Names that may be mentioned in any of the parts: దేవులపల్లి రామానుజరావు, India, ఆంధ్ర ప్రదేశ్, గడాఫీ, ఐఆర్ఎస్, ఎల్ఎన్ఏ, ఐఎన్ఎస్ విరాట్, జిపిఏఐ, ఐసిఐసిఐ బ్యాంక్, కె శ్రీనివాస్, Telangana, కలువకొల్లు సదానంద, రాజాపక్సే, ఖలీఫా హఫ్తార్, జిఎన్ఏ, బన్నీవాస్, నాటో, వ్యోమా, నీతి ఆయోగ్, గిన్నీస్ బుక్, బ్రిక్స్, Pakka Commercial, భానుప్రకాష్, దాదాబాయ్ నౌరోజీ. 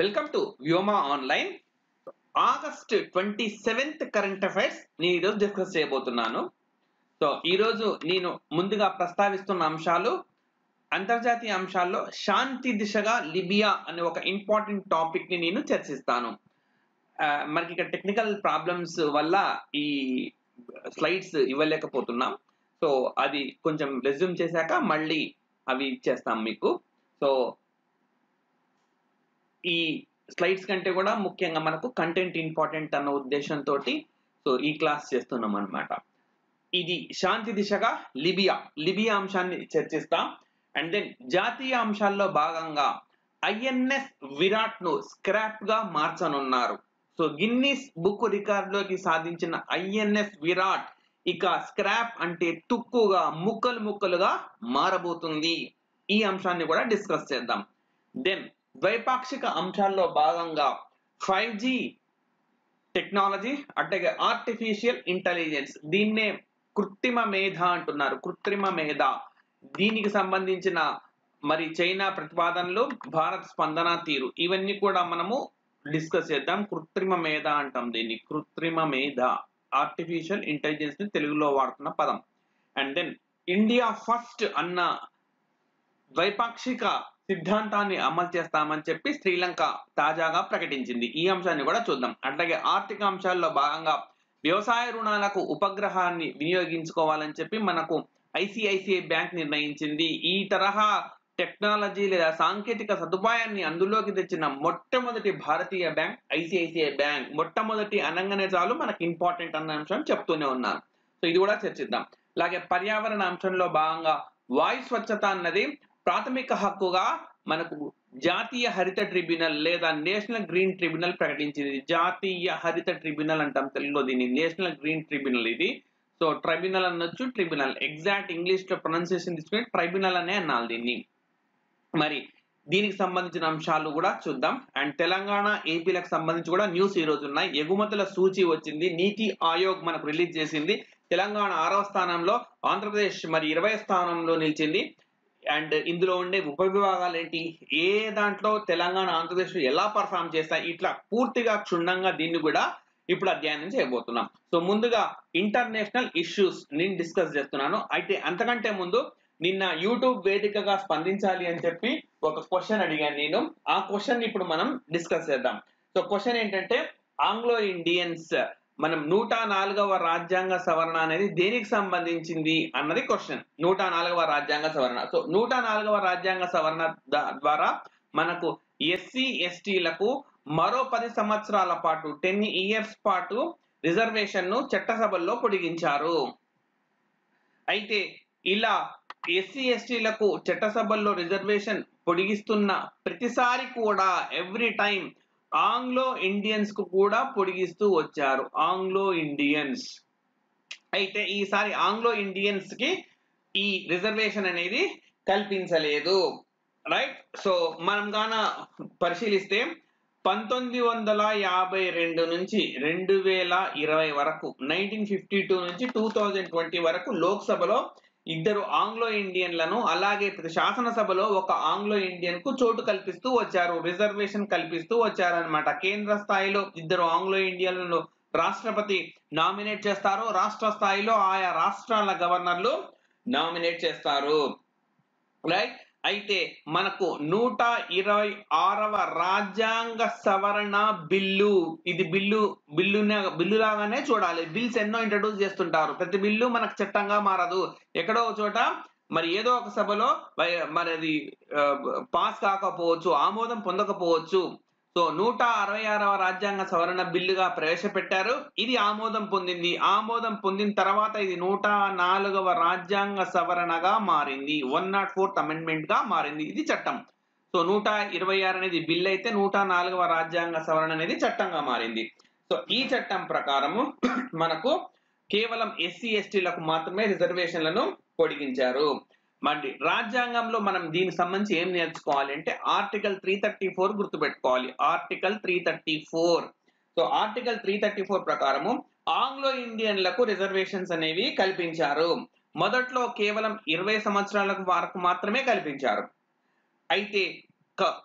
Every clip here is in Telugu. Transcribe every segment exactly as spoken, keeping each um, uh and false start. Welcome to వ్యోమా online. August twenty seventh current affairs నేను ఈరోజు డిస్కస్ చేయబోతున్నాను. సో ఈరోజు నేను ముందుగా ప్రస్తావిస్తున్న అంశాలు అంతర్జాతీయ అంశాల్లో శాంతి దిశగా లిబియా అనే ఒక ఇంపార్టెంట్ టాపిక్ని నేను చర్చిస్తాను. మనకి ఇక్కడ టెక్నికల్ ప్రాబ్లమ్స్ వల్ల ఈ స్లైడ్స్ ఇవ్వలేకపోతున్నాం. సో అది కొంచెం రెజ్యూమ్ చేశాక మళ్ళీ అవి ఇచ్చేస్తాం మీకు. సో ఈ స్లైడ్స్ కంటే కూడా ముఖ్యంగా మనకు కంటెంట్ ఇంపార్టెంట్ అన్న ఉద్దేశంతో సో ఈ క్లాస్ చేస్తున్నాం అనమాట. ఇది శాంతి దిశగా లిబియా లిబియా అంశాన్ని చర్చిస్తాం. అండ్ దెన్ జాతీయ అంశాల్లో భాగంగా ఐఎన్ఎస్ విరాట్ ను స్క్రాప్ గా మార్చనున్నారు. సో గిన్నీస్ బుక్ రికార్డ్ లోకి సాధించిన ఐఎన్ఎస్ విరాట్ ఇక స్క్రాప్ అంటే తుక్కుగా ముక్కలు ముక్కలుగా మారబోతుంది. ఈ అంశాన్ని కూడా డిస్కస్ చేద్దాం. దెన్ ద్వైపాక్షిక అంశాల్లో భాగంగా ఫైవ్ జీ టెక్నాలజీ అంటే ఆర్టిఫిషియల్ ఇంటెలిజెన్స్, దీన్నే కృత్రిమ మేధ అంటున్నారు. కృత్రిమ మేధ దీనికి సంబంధించిన మరి చైనా ప్రతిపాదనలు, భారత్ స్పందన తీరు ఇవన్నీ కూడా మనము డిస్కస్ చేద్దాం. కృత్రిమ మేధ అంటాం దీన్ని, కృత్రిమ మేధ ఆర్టిఫిషియల్ ఇంటెలిజెన్స్ ని తెలుగులో వాడుతున్న పదం. అండ్ దెన్ ఇండియా ఫస్ట్ అన్న ద్వైపాక్షిక సిద్ధాంతాన్ని అమలు చేస్తామని చెప్పి శ్రీలంక తాజాగా ప్రకటించింది. ఈ అంశాన్ని కూడా చూద్దాం. అట్లాగే ఆర్థిక అంశాల్లో భాగంగా వ్యవసాయ రుణాలకు ఉపగ్రహాన్ని వినియోగించుకోవాలని చెప్పి మనకు ఐసిఐసిఐ బ్యాంక్ నిర్ణయించింది. ఈ తరహా టెక్నాలజీ లేదా సాంకేతిక సదుపాయాన్ని అందులోకి తెచ్చిన మొట్టమొదటి భారతీయ బ్యాంక్ ఐసిఐసిఐ బ్యాంక్. మొట్టమొదటి అనగానే చాలు మనకి ఇంపార్టెంట్ అన్న అంశం చెప్తూనే ఉన్నాను. సో ఇది కూడా చర్చిద్దాం. అలాగే పర్యావరణ అంశంలో భాగంగా వాయు స్వచ్ఛత అన్నది ప్రాథమిక హక్కుగా మనకు జాతీయ హరిత ట్రిబ్యునల్ లేదా నేషనల్ గ్రీన్ ట్రిబ్యునల్ ప్రకటించింది. జాతీయ హరిత ట్రిబ్యునల్ అంటాం తెలుగులో దీన్ని, నేషనల్ గ్రీన్ ట్రిబ్యునల్ ఇది. సో ట్రైబ్యునల్ అనొచ్చు, ట్రిబ్యునల్ ఎగ్జాక్ట్ ఇంగ్లీష్ లో ప్రొనౌన్సియేషన్ తీసుకుని ట్రైబ్యునల్ అనే అన్నారు దీన్ని. మరి దీనికి సంబంధించిన అంశాలు కూడా చూద్దాం. అండ్ తెలంగాణ ఏపీలకు సంబంధించి కూడా న్యూస్ ఈ రోజు ఉన్నాయి. ఎగుమతుల సూచి వచ్చింది, నీతి ఆయోగ్ మనకు రిలీజ్ చేసింది. తెలంగాణ ఆరవ స్థానంలో, ఆంధ్రప్రదేశ్ మరి ఇరవై స్థానంలో నిలిచింది. అండ్ ఇందులో ఉండే ఉప విభాగాలు ఏంటి, ఏ దాంట్లో తెలంగాణ ఆంధ్రప్రదేశ్ ఎలా పర్ఫామ్ చేస్తాయి, ఇట్లా పూర్తిగా క్షుణ్ణంగా దీన్ని కూడా ఇప్పుడు అధ్యయనం చేయబోతున్నాం. సో ముందుగా ఇంటర్నేషనల్ ఇష్యూస్ నేను డిస్కస్ చేస్తున్నాను. అయితే అంతకంటే ముందు నిన్న యూట్యూబ్ వేదికగా స్పందించాలి అని చెప్పి ఒక క్వశ్చన్ అడిగాను నేను. ఆ క్వశ్చన్ ఇప్పుడు మనం డిస్కస్ చేద్దాం. సో క్వశ్చన్ ఏంటంటే, ఆంగ్లో ఇండియన్స్ మనం నూట నాలుగవ రాజ్యాంగ సవరణ అనేది దేనికి సంబంధించింది అన్నది క్వశ్చన్. నూట నాలుగవ రాజ్యాంగ సవరణ. సో నూట నాలుగవ రాజ్యాంగ సవరణ ద్వారా మనకు ఎస్సీ ఎస్టీలకు మరో పది సంవత్సరాల పాటు టెన్ ఇయర్స్ పాటు రిజర్వేషన్ ను చట్టసభల్లో పొడిగించారు. అయితే ఇలా ఎస్సీ ఎస్టీలకు చట్టసభల్లో రిజర్వేషన్ పొడిగిస్తున్న ప్రతిసారి కూడా ఎవ్రీ టైం ఆంగ్లో ఇండియన్స్ కు కూడా పొడిగిస్తూ వచ్చారు. ఆంగ్లో ఇండియన్స్ అయితే ఈసారి ఆంగ్లో ఇండియన్స్ కి ఈ రిజర్వేషన్ అనేది కల్పించలేదు. రైట్. సో మనం గాన పరిశీలిస్తే పంతొమ్మిది వందల యాభై రెండు నుంచి రెండు వేల ఇరవై వరకు, నైన్టీన్ ఫిఫ్టీ టూ నుంచి టూ థౌజండ్ ట్వంటీ వరకు లోక్సభలో ఇద్దరు ఆంగ్లో ఇండియన్లను, అలాగే ప్రతి శాసనసభలో ఒక ఆంగ్లో ఇండియన్ కు చోటు కల్పిస్తూ వచ్చారు, రిజర్వేషన్ కల్పిస్తూ వచ్చారనమాట. కేంద్ర స్థాయిలో ఇద్దరు ఆంగ్లో ఇండియన్లను రాష్ట్రపతి నామినేట్ చేస్తారు, రాష్ట్ర స్థాయిలో ఆయా రాష్ట్రాల గవర్నర్లు నామినేట్ చేస్తారు. రైట్. అయితే మనకు నూట ఇరవై ఆరవ రాజ్యాంగ సవరణ బిల్లు, ఇది బిల్లు బిల్లు బిల్లు లాగానే చూడాలి. బిల్స్ ఎన్నో ఇంట్రడ్యూస్ చేస్తుంటారు, ప్రతి బిల్లు మనకు చట్టంగా మారదు. ఎక్కడో చోట మరి ఏదో ఒక సభలో మరి అది పాస్ కాకపోవచ్చు, ఆమోదం పొందకపోవచ్చు. సో నూట అరవై ఆరవ రాజ్యాంగ సవరణ బిల్లుగా ప్రవేశపెట్టారు, ఇది ఆమోదం పొందింది. ఆమోదం పొందిన తర్వాత ఇది నూట నాలుగవ రాజ్యాంగ సవరణగా మారింది, వన్ నాట్ ఫోర్త్ అమెండ్మెంట్ గా మారింది, ఇది చట్టం. సో నూట ఇరవై ఆరు అనేది బిల్లు అయితే నూట నాలుగవ రాజ్యాంగ సవరణ అనేది చట్టంగా మారింది. సో ఈ చట్టం ప్రకారము మనకు కేవలం ఎస్సీ ఎస్టీలకు మాత్రమే రిజర్వేషన్లను పొడిగించారు. మరి రాజ్యాంగంలో మనం దీనికి సంబంధించి ఏం నేర్చుకోవాలి అంటే ఆర్టికల్ త్రీ థర్టీ ఫోర్ గుర్తుపెట్టుకోవాలి. Article three thirty four so article three thirty four ప్రకారము ఆంగ్లో ఇండియన్లకు రిజర్వేషన్స్ అనేవి కల్పించారు. మొదట్లో కేవలం ఇరవై సంవత్సరాలకు వరకు మాత్రమే కల్పించారు. అయితే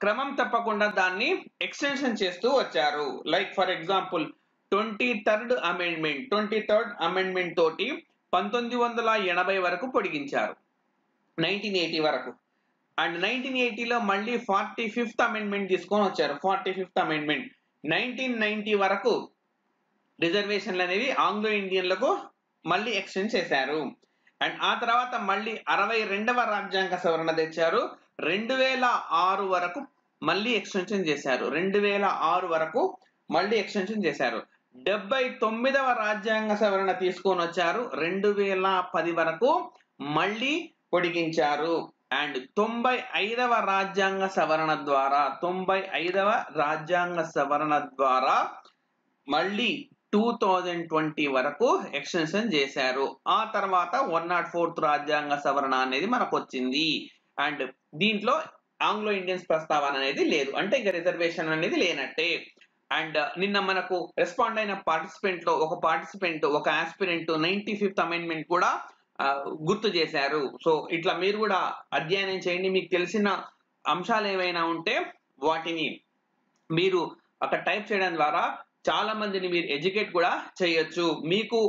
క్రమం తప్పకుండా దాన్ని ఎక్స్టెన్షన్ చేస్తూ వచ్చారు. Like for example twenty third amendment twenty third amendment తోటి పంతొమ్మిది వందల ఎనభై వరకు పొడిగించారు, నైన్టీన్ ఎయిటీ వరకు. అండ్ నైన్టీన్ ఎయిటీలో మళ్ళీ ఫార్టీ ఫిఫ్త్ అమెండ్మెంట్ తీసుకొని వచ్చారు. Forty fifth amendment nineteen ninety వరకు రిజర్వేషన్లు అనేవి ఆంగ్లో ఇండియన్లకు మళ్ళీ ఎక్స్టెండ్ చేశారు. అండ్ ఆ తర్వాత మళ్ళీ అరవై రెండవ రాజ్యాంగ సవరణ తెచ్చారు. రెండు వేల ఆరు వరకు మళ్ళీ ఎక్స్టెన్షన్ చేశారు. రెండు వేల ఆరు వరకు మళ్ళీ ఎక్స్టెన్షన్ చేశారు. డెబ్బై తొమ్మిదవ రాజ్యాంగ సవరణ తీసుకొని వచ్చారు. రెండు వేల పది వరకు మళ్ళీ పొడిగించారు. అండ్ తొంభై ఐదవ రాజ్యాంగ సవరణ ద్వారా తొంభై ఐదవ రాజ్యాంగ సవరణ ద్వారా మళ్ళీ టూ థౌజండ్ ట్వంటీ వరకు ఎక్స్టెన్షన్ చేశారు. ఆ తర్వాత వన్ నాట్ ఫోర్త్ రాజ్యాంగ సవరణ అనేది మనకు వచ్చింది. అండ్ దీంట్లో ఆంగ్లో ఇండియన్స్ ప్రస్తావన అనేది లేదు, అంటే ఇక రిజర్వేషన్ అనేది లేనట్టే. అండ్ నిన్న మనకు రెస్పాండ్ అయిన పార్టిసిపెంట్ లో ఒక పార్టిసిపెంట్ ఒక ఆస్పిరెంట్ నైన్టీ ఫిఫ్త్ అమెండ్మెంట్ కూడా గుర్తు చేశారు. సో ఇట్లా మీరు కూడా అధ్యయనం చేయండి. మీకు తెలిసిన అంశాలు ఏవైనా ఉంటే వాటిని మీరు అక్కడ టైప్ చేయడం ద్వారా చాలా మందిని మీరు ఎడ్యుకేట్ కూడా చేయొచ్చు. మీకు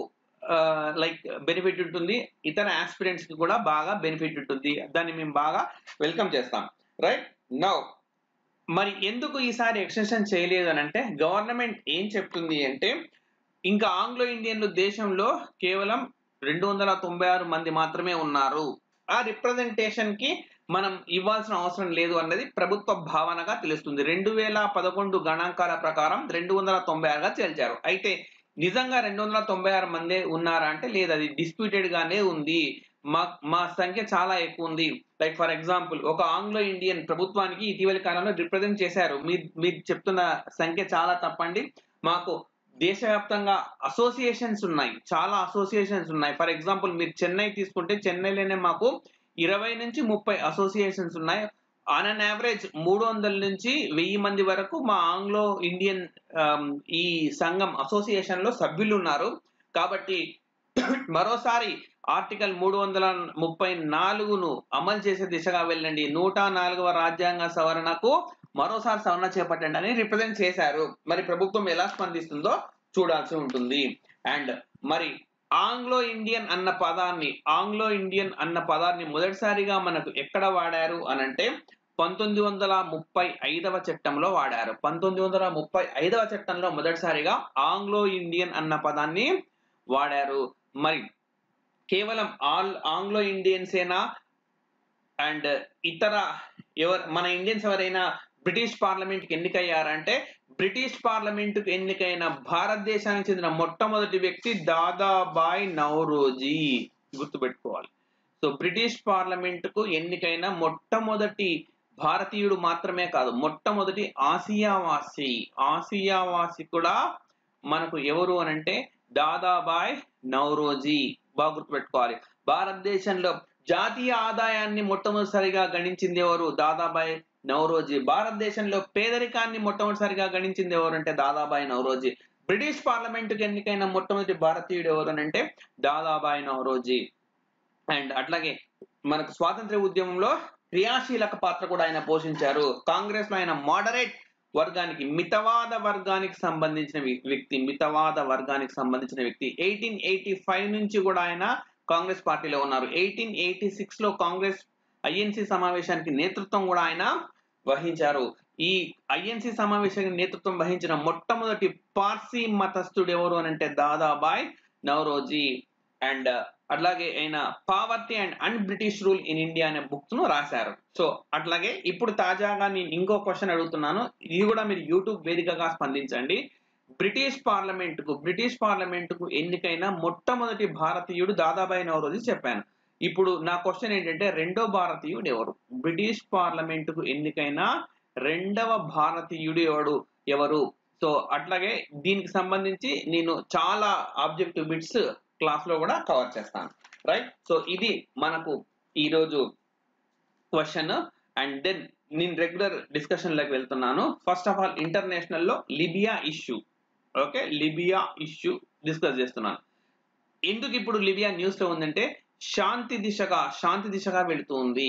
లైక్ బెనిఫిట్ ఉంటుంది, ఇతర ఆస్పిరెంట్స్ కి కూడా బాగా బెనిఫిట్ ఉంటుంది. దాన్ని మేము బాగా వెల్కమ్ చేస్తాం. రైట్ నౌ మరి ఎందుకు ఈసారి ఎక్స్టెన్షన్ చేయలేదు అని అంటే గవర్నమెంట్ ఏం చెప్తుంది అంటే ఇంకా ఆంగ్లో ఇండియన్లు దేశంలో కేవలం రెండు వందల తొంభై ఆరు మంది మాత్రమే ఉన్నారు. ఆ రిప్రజెంటేషన్ కి మనం ఇవ్వాల్సిన అవసరం లేదు అన్నది ప్రభుత్వ భావనగా తెలుస్తుంది. రెండు వేల పదకొండు గణాంకాల ప్రకారం రెండు వందల తొంభై ఆరుగా తేల్చారు. అయితే నిజంగా రెండు వందల తొంభై ఆరు మందే ఉన్నారా అంటే లేదు, అది డిస్ప్యూటెడ్ గానే ఉంది. మా మా సంఖ్య చాలా ఎక్కువ ఉంది. లైక్ ఫర్ ఎగ్జాంపుల్ ఒక ఆంగ్లో ఇండియన్ ప్రభుత్వానికి ఇటీవలి కాలంలో రిప్రజెంట్ చేశారు, మీరు మీరు చెప్తున్న సంఖ్య చాలా తప్పండి, మాకు దేశవ్యాప్తంగా అసోసియేషన్స్ ఉన్నాయి, చాలా అసోసియేషన్స్ ఉన్నాయి. ఫర్ ఎగ్జాంపుల్ మీరు చెన్నై తీసుకుంటే చెన్నైలోనే మాకు ఇరవై నుంచి ముప్పై అసోసియేషన్స్ ఉన్నాయి. ఆన్ అన్ యావరేజ్ మూడు వందల నుంచి వెయ్యి మంది వరకు మా ఆంగ్లో ఇండియన్ ఈ సంఘం అసోసియేషన్ లో సభ్యులు ఉన్నారు. కాబట్టి మరోసారి ఆర్టికల్ మూడు వందల ముప్పై నాలుగును అమలు చేసే దిశగా వెళ్ళండి, నూట నాలుగవ రాజ్యాంగ సవరణకు మరోసారి సవరణ చేపట్టండి అని రిప్రజెంట్ చేశారు. మరి ప్రభుత్వం ఎలా స్పందిస్తుందో చూడాల్సి ఉంటుంది. అండ్ మరి ఆంగ్లో ఇండియన్ అన్న పదాన్ని ఆంగ్లో ఇండియన్ అన్న పదాన్ని మొదటిసారిగా మనకు ఎక్కడ వాడారు అనంటే పంతొమ్మిది వందల ముప్పై ఐదవ చట్టంలో వాడారు. పంతొమ్మిది వందల ముప్పై ఐదవ చట్టంలో మొదటిసారిగా ఆంగ్లో ఇండియన్ అన్న పదాన్ని వాడారు. మరి కేవలం ఆల్ ఆంగ్లో ఇండియన్సేనా అండ్ ఇతర ఎవరు మన ఇండియన్స్ ఎవరైనా బ్రిటిష్ పార్లమెంట్కి ఎన్నికయ్యారంటే బ్రిటిష్ పార్లమెంటుకు ఎన్నికైన భారతదేశానికి చెందిన మొట్టమొదటి వ్యక్తి దాదాబాయ్ నౌరోజీ, గుర్తుపెట్టుకోవాలి. సో బ్రిటిష్ పార్లమెంటుకు ఎన్నికైన మొట్టమొదటి భారతీయుడు మాత్రమే కాదు, మొట్టమొదటి ఆసియావాసి ఆసియావాసి కూడా మనకు ఎవరు అనంటే దాదాబాయ్ నౌరోజీ. బాగా గుర్తుపెట్టుకోవాలి. భారతదేశంలో జాతీయ ఆదాయాన్ని మొట్టమొదటిసారిగా గణించింది ఎవరు? దాదాబాయ్ నౌరోజీ. భారతదేశంలో పేదరికాన్ని మొట్టమొదటిసారిగా గణించింది ఎవరు అంటే దాదాబాయ్ నౌరోజీ. బ్రిటిష్ పార్లమెంటుకు ఎన్నికైన మొట్టమొదటి భారతీయుడు ఎవరు అని అంటే దాదాబాయ్ నౌరోజీ. అండ్ అట్లాగే మనకు స్వాతంత్ర ఉద్యమంలో క్రియాశీలక పాత్ర కూడా ఆయన పోషించారు. కాంగ్రెస్ లో ఆయన మోడరేట్ వర్గానికి మితవాద వర్గానికి సంబంధించిన వ్యక్తి మితవాద వర్గానికి సంబంధించిన వ్యక్తి. ఎయిటీన్ ఎయిటీ ఫైవ్ నుంచి కూడా ఆయన కాంగ్రెస్ పార్టీలో ఉన్నారు. ఎయిటీన్ ఎయిటీ సిక్స్ లో కాంగ్రెస్ ఐఎన్సి సమావేశానికి నేతృత్వం కూడా ఆయన వహించారు. ఈ ఐఎన్సి సమావేశానికి నేతృత్వం వహించిన మొట్టమొదటి పార్సీ మతస్థుడు ఎవరు అని అంటే దాదాబాయ్ నౌరోజీ. అండ్ అట్లాగే ఆయన poverty and un British rule in India అనే బుక్ ను రాశారు. సో అట్లాగే ఇప్పుడు తాజాగా నేను ఇంకో క్వశ్చన్ అడుగుతున్నాను, ఇది కూడా మీరు యూట్యూబ్ వేదికగా స్పందించండి. బ్రిటిష్ పార్లమెంటుకు బ్రిటిష్ పార్లమెంటుకు ఎన్నికైన మొట్టమొదటి భారతీయుడు దాదాబాయ్ నౌరోజీ చెప్పాను. ఇప్పుడు నా క్వశ్చన్ ఏంటంటే రెండో భారతీయుడు ఎవరు? బ్రిటిష్ పార్లమెంటుకు ఎన్నికైన రెండవ భారతీయుడు ఎవడు ఎవరు సో అట్లాగే దీనికి సంబంధించి నేను చాలా ఆబ్జెక్టివ్ బిట్స్ క్లాస్ లో కూడా కవర్ చేస్తాను. రైట్ సో ఇది మనకు ఈరోజు క్వశ్చన్. అండ్ దెన్ నేను రెగ్యులర్ డిస్కషన్ లోకి వెళ్తున్నాను. ఫస్ట్ ఆఫ్ ఆల్ ఇంటర్నేషనల్ లో Libya issue, okay Libya issue discuss చేస్తున్నాను. ఎందుకు ఇప్పుడు లిబియా న్యూస్ లో ఉందంటే శాంతి దిశగా శాంతి దిశగా వెళుతుంది.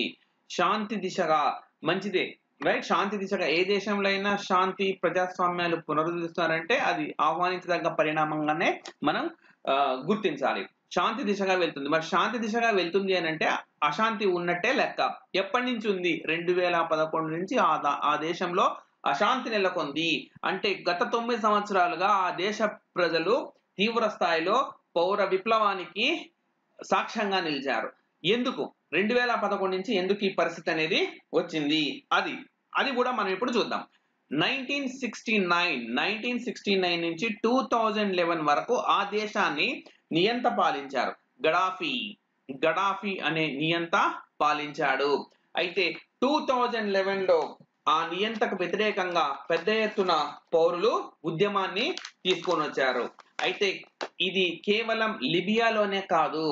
శాంతి దిశగా మంచిదే, రైట్ శాంతి దిశగా ఏ దేశంలో అయినా శాంతి ప్రజాస్వామ్యాలు పునరుద్ధరిస్తారంటే అది ఆహ్వానించదగ్గ పరిణామంగానే మనం గుర్తించాలి. శాంతి దిశగా వెళ్తుంది. మరి శాంతి దిశగా వెళ్తుంది అని అంటే అశాంతి ఉన్నట్టే లెక్క. ఎప్పటి నుంచి ఉంది? రెండు వేల పదకొండు నుంచి ఆ ఆ దేశంలో అశాంతి నెలకొంది. అంటే గత తొమ్మిది సంవత్సరాలుగా ఆ దేశ ప్రజలు తీవ్ర స్థాయిలో పౌర విప్లవానికి సాక్ష్యంగా నిలిచారు. ఎందుకు రెండు వేల పదకొండు నుంచి ఎందుకు ఈ పరిస్థితి అనేది వచ్చింది అది అది కూడా మనం ఇప్పుడు చూద్దాం. Nineteen sixty nine nineteen sixty nine నుంచి టూ థౌజండ్ లెవెన్ వరకు ఆ దేశాన్ని నియంత పాలించారు. గడాఫీ గడాఫీ అనే నియంత పాలించాడు. అయితే టూ థౌజండ్ లెవెన్ లో ఆ నియంతకు వ్యతిరేకంగా పెద్ద ఎత్తున పౌరులు ఉద్యమాన్ని తీసుకొని వచ్చారు. అయితే ఇది కేవలం లిబియాలోనే కాదు,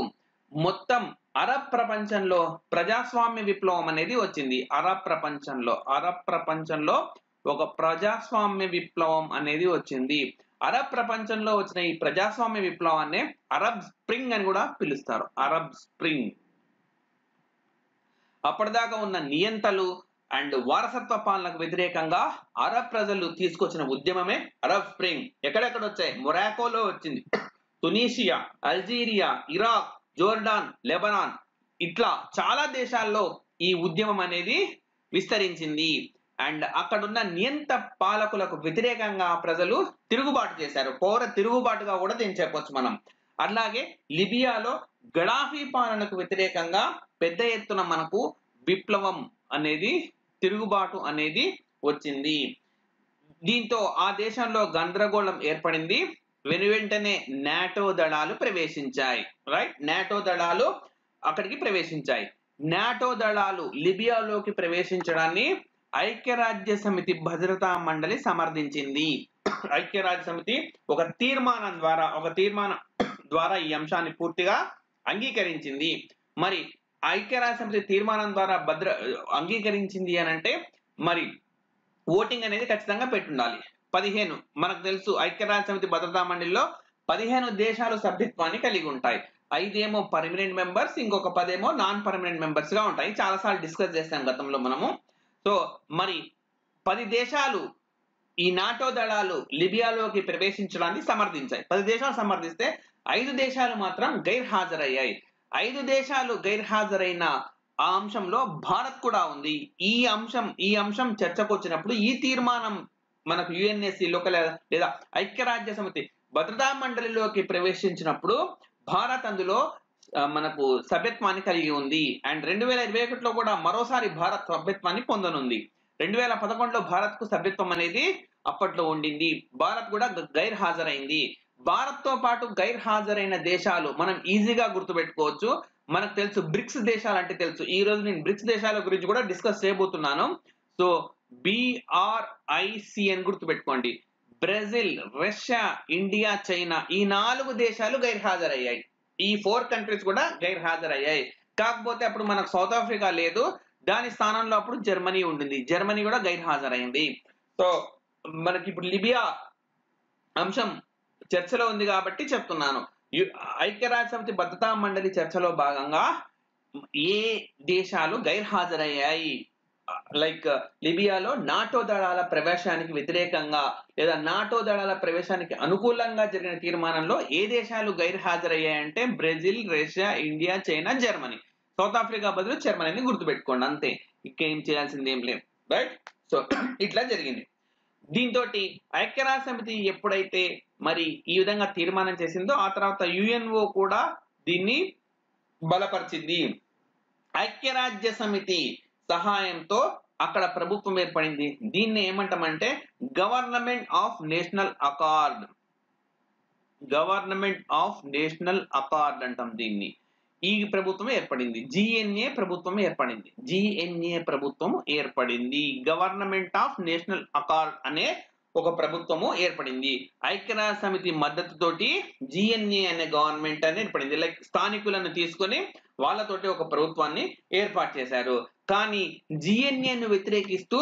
మొత్తం అరబ్ ప్రపంచంలో ప్రజాస్వామ్య విప్లవం అనేది వచ్చింది. అరబ్ ప్రపంచంలో అరబ్ ప్రపంచంలో ఒక ప్రజాస్వామ్య విప్లవం అనేది వచ్చింది. అరబ్ ప్రపంచంలో వచ్చిన ఈ ప్రజాస్వామ్య విప్లవాన్ని అరబ్ స్ప్రింగ్ అని కూడా పిలుస్తారు. అరబ్ స్ప్రింగ్ అప్పటిదాకా ఉన్న నియంతలు అండ్ వారసత్వ పాలనకు వ్యతిరేకంగా అరబ్ ప్రజలు తీసుకొచ్చిన ఉద్యమమే అరబ్ స్ప్రింగ్. ఎక్కడెక్కడ వచ్చాయి? మొరాకోలో వచ్చింది, Tunisia, Algeria, Iraq, Jordan, Lebanon, ఇట్లా చాలా దేశాల్లో ఈ ఉద్యమం అనేది విస్తరించింది. అండ్ అక్కడున్న నియంత పాలకులకు వ్యతిరేకంగా ప్రజలు తిరుగుబాటు చేశారు. పౌర తిరుగుబాటుగా కూడా దీన్ని చెప్పవచ్చు మనం. అలాగే లిబియాలో గడాఫీ పాలనకు వ్యతిరేకంగా పెద్ద ఎత్తున మనకు విప్లవం అనేది తిరుగుబాటు అనేది వచ్చింది. దీంతో ఆ దేశంలో గందరగోళం ఏర్పడింది. వెను వెంటనే నాటో దళాలు ప్రవేశించాయి. రైట్, నాటో దళాలు అక్కడికి ప్రవేశించాయి. నాటో దళాలు లిబియాలోకి ప్రవేశించడాన్ని ఐక్యరాజ్య సమితి భద్రతా మండలి సమర్థించింది. ఐక్యరాజ్య సమితి ఒక తీర్మానం ద్వారా ఒక తీర్మానం ద్వారా ఈ అంశాన్ని పూర్తిగా అంగీకరించింది. మరి ఐక్యరాజ్య సమితి తీర్మానం ద్వారా భద్ర అంగీకరించింది అని అంటే మరి ఓటింగ్ అనేది ఖచ్చితంగా పెట్టుండాలి. పదిహేను మనకు తెలుసు ఐక్యరాజ్య సమితి భద్రతా మండలిలో పదిహేను దేశాలు సభ్యత్వాన్ని కలిగి ఉంటాయి. ఐదేమో పర్మనెంట్ మెంబర్స్, ఇంకొక పదేమో నాన్ పర్మనెంట్ మెంబర్స్ గా ఉంటాయి. చాలాసార్లు డిస్కస్ చేసాం గతంలో మనము. సో మరి పది దేశాలు ఈ నాటో దళాలు లిబియాలోకి ప్రవేశించడాన్ని సమర్థించాయి. పది దేశాలు సమర్థిస్తే ఐదు దేశాలు మాత్రం గైర్ హాజరయ్యాయి. ఐదు దేశాలు గైర్ హాజరైన ఆ అంశంలో భారత్ కూడా ఉంది. ఈ అంశం ఈ అంశం చర్చకు వచ్చినప్పుడు ఈ తీర్మానం మనకు యుఎన్ఎస్సి లోక లేదా ఐక్యరాజ్య సమితి భద్రతా మండలిలోకి ప్రవేశించినప్పుడు భారత్ అందులో మనకు సభ్యత్వాన్ని కలిగి ఉంది. అండ్ రెండు వేల ఇరవై ఒకటిలో కూడా మరోసారి భారత్ సభ్యత్వాన్ని పొందనుంది. రెండు వేల పదకొండులో భారత్ కు సభ్యత్వం అనేది అప్పట్లో ఉండింది. భారత్ కూడా గైర్ హాజరైంది. భారత్ తో పాటు గైర్ హాజరైన దేశాలు మనం ఈజీగా గుర్తుపెట్టుకోవచ్చు. మనకు తెలుసు బ్రిక్స్ దేశాలు అంటే తెలుసు. ఈ రోజు నేను బ్రిక్స్ దేశాల గురించి కూడా డిస్కస్ చేయబోతున్నాను. So B R I C అని గుర్తుపెట్టుకోండి. బ్రెజిల్, రష్యా, ఇండియా, చైనా ఈ నాలుగు దేశాలు గైర్ హాజరయ్యాయి. ఈ ఫోర్ కంట్రీస్ కూడా గైర్ హాజరయ్యాయి. కాకపోతే అప్పుడు మనకు సౌత్ ఆఫ్రికా లేదు, దాని స్థానంలో అప్పుడు జర్మనీ ఉంటుంది. జర్మనీ కూడా గైర్ హాజరైంది. సో మనకి ఇప్పుడు లిబియా అంశం చర్చలో ఉంది కాబట్టి చెప్తున్నాను. ఐక్యరాజ్య సమితి భద్రతా మండలి చర్చలో భాగంగా ఏ దేశాలు గైర్ హాజరయ్యాయి, లైక్ లిబియాలో నాటో దళాల ప్రవేశానికి వ్యతిరేకంగా లేదా నాటో దళాల ప్రవేశానికి అనుకూలంగా జరిగిన తీర్మానంలో ఏ దేశాలు గైర్ హాజరయ్యాయంటే Brazil, Russia, India, China, Germany. South Africa బదులు జర్మనీని గుర్తుపెట్టుకోండి, అంతే. ఇంకేం చేయాల్సింది ఏం లేదు. రైట్, సో ఇట్లా జరిగింది. దీంతో ఐక్యరాజ్య సమితి ఎప్పుడైతే మరి ఈ విధంగా తీర్మానం చేసిందో ఆ తర్వాత యుఎన్ఓ కూడా దీన్ని బలపరిచింది. ఐక్యరాజ్య సమితి సహాయంతో అక్కడ ప్రభుత్వం ఏర్పడింది. దీన్ని ఏమంటామంటే government of national accord. Government of national accord అంటాం దీన్ని. ఈ ప్రభుత్వం ఏర్పడింది. జిఎన్ఏ ప్రభుత్వం ఏర్పడింది. జిఎన్ఏ ప్రభుత్వం ఏర్పడింది. గవర్నమెంట్ ఆఫ్ నేషనల్ అకార్డ్ అనే ఒక ప్రభుత్వము ఏర్పడింది. ఐక్యరాజ్య సమితి మద్దతుతోటి జిఎన్ఏ అనే గవర్నమెంట్ అని ఏర్పడింది. లైక్ స్థానికులను తీసుకొని వాళ్ళతోటి ఒక ప్రభుత్వాన్ని ఏర్పాటు చేశారు. కానీ జిఎన్ఏను వ్యతిరేకిస్తూ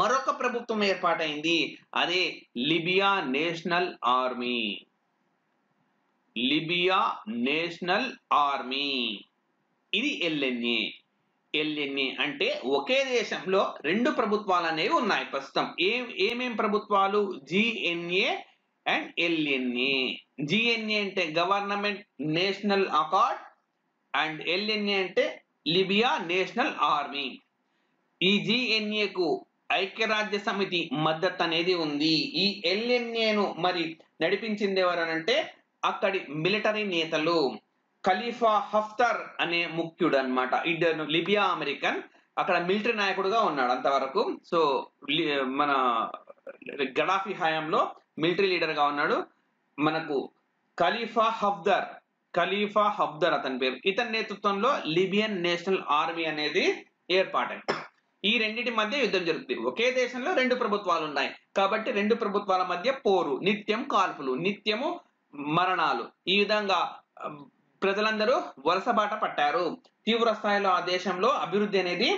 మరొక ప్రభుత్వం ఏర్పాటైంది. అదే Libya national army. Libya national army ఇది ఎల్ఎన్ఏ. ఎల్ఎన్ఈ అంటే ఒకే దేశంలో రెండు ప్రభుత్వాలు అనేవి ఉన్నాయి. ప్రస్తుతం ఏం ఏమేం ప్రభుత్వాలు? జిఎన్ఏ and ఎల్ఎన్ఈ. జిఎన్ఏ అంటే government national accord and ఎల్ఎన్ఏ అంటే లిబియా నేషనల్ ఆర్మీ. ఈ జిఎన్ఏకు ఐక్యరాజ్య సమితి మద్దతు అనేది ఉంది. ఈ ఎల్ఎన్ఏను మరి నడిపించింది ఎవరనంటే అక్కడి మిలిటరీ నేతలు. ఖలీఫా హఫ్తార్ అనే ముఖ్యుడు అనమాట. ఇండియన్ లిబియా అమెరికన్, అక్కడ మిలిటరీ నాయకుడుగా ఉన్నాడు అంతవరకు. సో మన గడాఫీ హయాంలో మిలిటరీ లీడర్ గా ఉన్నాడు మనకు ఖలీఫా హఫ్తార్. ఖలీఫా హఫ్తార్ అతని పేరు. ఇతని నేతృత్వంలో లిబియన్ నేషనల్ ఆర్మీ అనేది ఏర్పాటైంది. ఈ రెండింటి మధ్య యుద్ధం జరుగుతుంది. ఒకే దేశంలో రెండు ప్రభుత్వాలు ఉన్నాయి కాబట్టి రెండు ప్రభుత్వాల మధ్య పోరు, నిత్యం కాల్పులు, నిత్యము మరణాలు. ఈ విధంగా ప్రజలందరూ వలసబాట పట్టారు. తీవ్ర స్థాయిలో ఆ దేశంలో అభివృద్ధి అనేది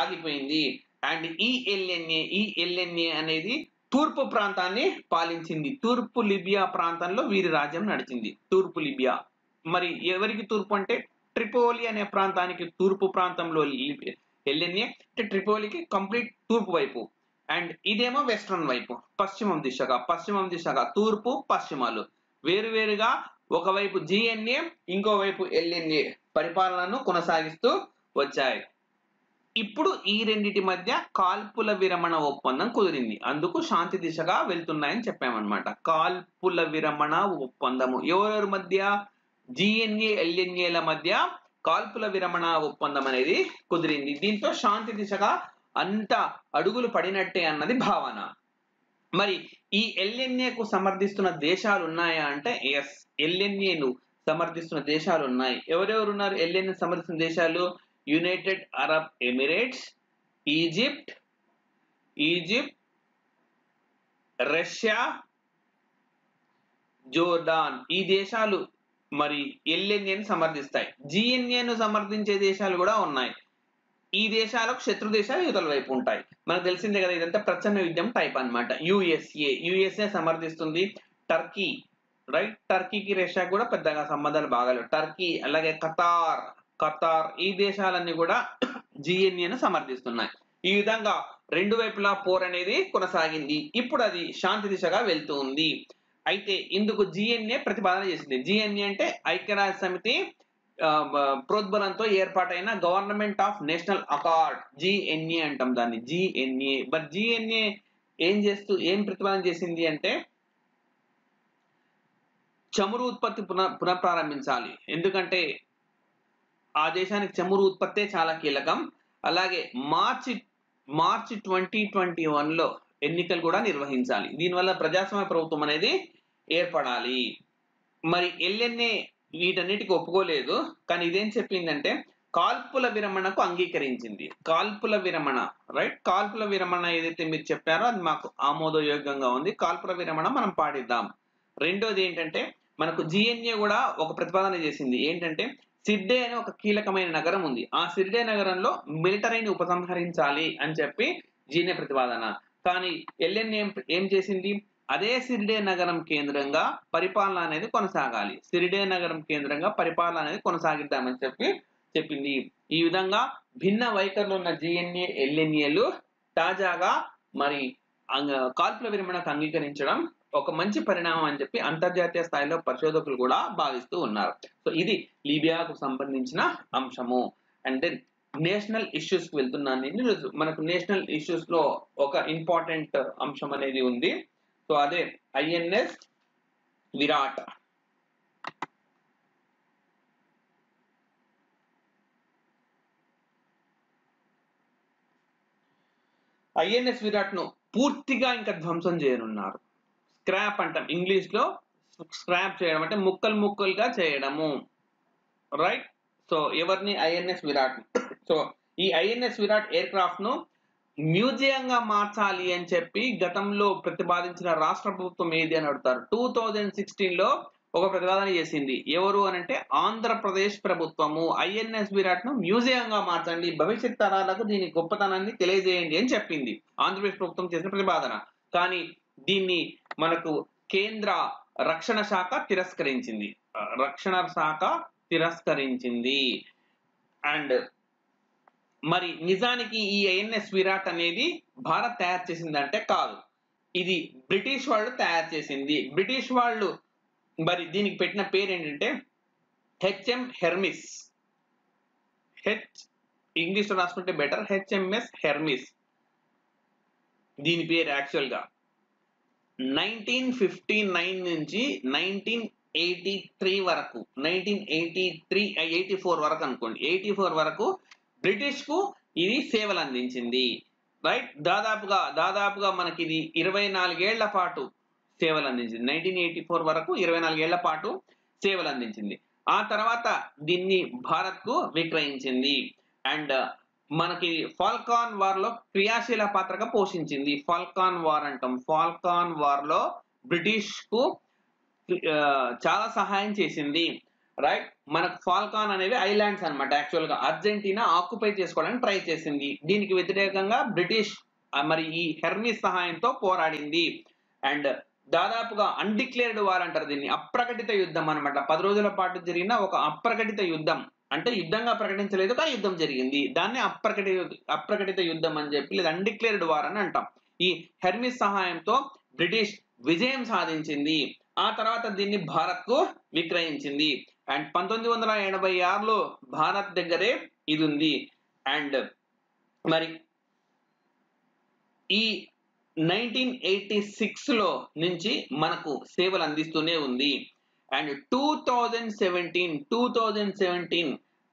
ఆగిపోయింది. అండ్ ఈ ఎల్ఎన్ఏ ఈ ఎల్ఎన్ఏ అనేది తూర్పు ప్రాంతాన్ని పాలించింది. తూర్పు లిబియా ప్రాంతంలో వీరి రాజ్యం నడిచింది. తూర్పు లిబియా మరి ఎవరికి తూర్పు అంటే ట్రిపోలి అనే ప్రాంతానికి తూర్పు ప్రాంతంలో ఎల్ఎన్ఏ అంటే ట్రిపోలికి కంప్లీట్ తూర్పు వైపు, అండ్ ఇదేమో వెస్ట్రన్ వైపు పశ్చిమం దిశగా. పశ్చిమం దిశగా తూర్పు పశ్చిమాలు వేరువేరుగా ఒకవైపు జిఎన్ఏ ఇంకోవైపు ఎల్ఎన్ఏ పరిపాలనను కొనసాగిస్తూ వచ్చాయి. ఇప్పుడు ఈ రెండింటి మధ్య కాల్పుల విరమణ ఒప్పందం కుదిరింది. అందుకు శాంతి దిశగా వెళ్తున్నాయని చెప్పామన్నమాట. కాల్పుల విరమణ ఒప్పందము ఎవరెవరి మధ్య? జిఎన్ఏ ఎల్ఎన్ఏల మధ్య కాల్పుల విరమణ ఒప్పందం అనేది కుదిరింది. దీంతో శాంతి దిశగా అంత అడుగులు పడినట్టే అన్నది భావన. మరి ఈ ఎల్ఎన్ఏకు సమర్థిస్తున్న దేశాలు ఉన్నాయా అంటే ఎస్, ఎల్ఎన్ఏను సమర్థిస్తున్న దేశాలు ఉన్నాయి. ఎవరెవరు ఉన్నారు ఎల్ఎన్ఏ సమర్థిస్తున్న దేశాలు? United Arab Emirates, Egypt Egypt Russia, Jordan. ఈ దేశాలు మరి ఎల్ఎన్ఏను సమర్థిస్తాయి. జిఎన్ఏను సమర్థించే దేశాలు కూడా ఉన్నాయి. ఈ దేశాలకు శత్రు దేశాలు యువతల వైపు ఉంటాయి. మనకు తెలిసిందే కదా, ఇదంతా ప్రచ్ఛన్న యుద్ధం టైప్ అన్నమాట. యుఎస్ఏ యుఎస్ఏ సమర్థిస్తుంది టర్కీ, రైట్? టర్కీకి రష్యా కూడా పెద్దగా సంబంధాలు బాగాలేవు. టర్కీ అలాగే ఖతార్ ఖతార్ ఈ దేశాలన్నీ కూడా జిఎన్ఏను సమర్థిస్తున్నాయి. ఈ విధంగా రెండు వైపులా పోర్ అనేది కొనసాగింది. ఇప్పుడు అది శాంతి దిశగా వెళ్తూ ఉంది. అయితే ఇందుకు జిఎన్ఏ ప్రతిపాదన చేసింది. జిఎన్ఏ అంటే ఐక్యరాజ్య సమితి ప్రోద్బలంతో ఏర్పాటైన government of national accord, జిఎన్ఏ అంటాం దాన్ని, జిఎన్ఏ. బట్ జిఎన్ఏ ఏం చేస్తూ ఏం ప్రతిపాదన చేసింది అంటే చమురు ఉత్పత్తి పునః పునఃప్రారంభించాలి. ఎందుకంటే ఆ దేశానికి చమురు ఉత్పత్తే చాలా కీలకం. అలాగే March March twenty twenty one లో ఎన్నికలు కూడా నిర్వహించాలి. దీనివల్ల ప్రజాస్వామ్య ప్రభుత్వం అనేది ఏర్పడాలి. మరి ఎల్ఎన్ఏ వీటన్నిటికి ఒప్పుకోలేదు. కానీ ఇదేం చెప్పిందంటే కాల్పుల విరమణకు అంగీకరించింది. కాల్పుల విరమణ, రైట్? కాల్పుల విరమణ ఏదైతే మీరు చెప్పారో అది మాకు ఆమోదయోగ్యంగా ఉంది. కాల్పుల విరమణ మనం పాటిద్దాం. రెండోది ఏంటంటే మనకు జిఎన్ఏ కూడా ఒక ప్రతిపాదన చేసింది. ఏంటంటే సిడ్డే అనే ఒక కీలకమైన నగరం ఉంది. ఆ సిడ్డే నగరంలో మిలిటరీని ఉపసంహరించాలి అని చెప్పి జిఎన్ఏ ప్రతిపాదన. కానీ ఎల్ఎన్ఏ ఏం చేసింది? అదే సిరిడే నగరం కేంద్రంగా పరిపాలన అనేది కొనసాగాలి. సిరిడే నగరం కేంద్రంగా పరిపాలన అనేది కొనసాగిద్దామని చెప్పి చెప్పింది. ఈ విధంగా భిన్న వైఖరులు ఉన్న జిఎన్ఏ ఎల్ఎన్ఏలు తాజాగా మరి కాల్పుల విరమణకు అంగీకరించడం ఒక మంచి పరిణామం అని చెప్పి అంతర్జాతీయ స్థాయిలో పరిశోధకులు కూడా భావిస్తూ ఉన్నారు. సో ఇది లిబియాకు సంబంధించిన అంశము. అండ్ దెన్ నేషనల్ ఇష్యూస్ కు వెళ్తున్నాను నేను. ఈరోజు మనకు నేషనల్ ఇష్యూస్ లో ఒక ఇంపార్టెంట్ అంశం అనేది ఉంది. సో అదే ఐఎన్ఎస్ విరాట్. ఐఎన్ఎస్ విరాట్ ను పూర్తిగా ఇంకా ధ్వంసం చేయనున్నారు. స్క్రాప్ అంటాం ఇంగ్లీష్ లో. స్క్రాప్ చేయడం అంటే ముక్కలు ముక్కలుగా చేయడము, రైట్? సో ఎవరిని? ఐఎన్ఎస్ విరాట్. సో ఈ ఐఎన్ఎస్ విరాట్ ఎయిర్ క్రాఫ్ట్ ను మ్యూజియంగా మార్చాలి అని చెప్పి గతంలో ప్రతిపాదించిన రాష్ట్ర ప్రభుత్వం ఏది అని అడుగుతారు. టూ థౌజండ్ సిక్స్టీన్ లో ఒక ప్రతిపాదన చేసింది. ఎవరు అనంటే ఆంధ్రప్రదేశ్ ప్రభుత్వము. ఐఎన్ఎస్ విరాట్ ను మ్యూజియంగా మార్చండి, భవిష్యత్ తరాలకు దీని గొప్పతనాన్ని తెలియజేయండి అని చెప్పింది ఆంధ్రప్రదేశ్ ప్రభుత్వం చేసిన ప్రతిపాదన. కానీ దీన్ని మనకు కేంద్ర రక్షణ శాఖ తిరస్కరించింది. రక్షణ శాఖ తిరస్కరించింది. అండ్ మరి నిజానికి ఈ ఐఎన్ఎస్ విరాట్ అనేది భారత్ తయారు చేసిందంటే కాదు, ఇది బ్రిటిష్ వాళ్ళు తయారు చేసింది. బ్రిటిష్ వాళ్ళు మరి దీనికి పెట్టిన పేరు ఏంటంటే హెచ్ఎం హెర్మిస్, హెచ్ ఇంగ్లీష్ లో రాసుకుంటే బెటర్, హెచ్ఎంఎస్ హెర్మిస్ దీని పేరు. యాక్చువల్ గా నైన్టీన్ ఫిఫ్టీ నైన్ నుంచి నైన్టీన్ ఎయిటీ త్రీ వరకు nineteen eighty three eighty four వరకు అనుకోండి, ఎయిటీ ఫోర్ వరకు బ్రిటిష్ కు ఇది సేవలు అందించింది. రైట్, దాదాపుగా దాదాపుగా మనకి ఇది ఇరవై నాలుగేళ్ల పాటు సేవలు అందించింది. నైన్టీన్ ఎయిటీ ఫోర్ వరకు ఇరవై నాలుగేళ్ల పాటు సేవలు అందించింది. ఆ తర్వాత దీన్ని భారత్ కు విక్రయించింది. అండ్ మనకి ఫాల్కాన్ వార్ లో క్రియాశీల పాత్రగా పోషించింది. ఫాల్కాన్ వార్ అంటాం. ఫాల్కాన్ వార్ లో బ్రిటిష్ కు చాలా సహాయం చేసింది. రైట్, మనకు ఫాల్కాన్ అనేవి ఐలాండ్స్ అన్నమాట. యాక్చువల్ గా అర్జెంటీనా ఆక్యుపై చేసుకోవడానికి ట్రై చేసింది. దీనికి వ్యతిరేకంగా బ్రిటిష్ మరి ఈ హెర్మిస్ సహాయంతో పోరాడింది. అండ్ దాదాపుగా అన్డిక్లేర్డ్ వార్ అంటారు దీన్ని, అప్రకటిత యుద్ధం అనమాట. పది రోజుల పాటు జరిగిన ఒక అప్రకటిత యుద్ధం, అంటే యుద్ధంగా ప్రకటించలేదు కానీ యుద్ధం జరిగింది. దాన్ని అప్రకటి అప్రకటిత యుద్ధం అని చెప్పి లేదా అన్డిక్లేర్డ్ వార్ అని అంటాం. ఈ హెర్మిస్ సహాయంతో బ్రిటిష్ విజయం సాధించింది. ఆ తర్వాత దీన్ని భారత్ కు విక్రయించింది. అండ్ పంతొమ్మిది వందల ఎనభై ఆరులో భారత్ దగ్గరే ఇది ఉంది. అండ్ మరి ఈ నైన్టీన్ ఎయిటీ సిక్స్ లో నుంచి మనకు సేవలు అందిస్తూనే ఉంది. And two thousand seventeen two thousand seventeen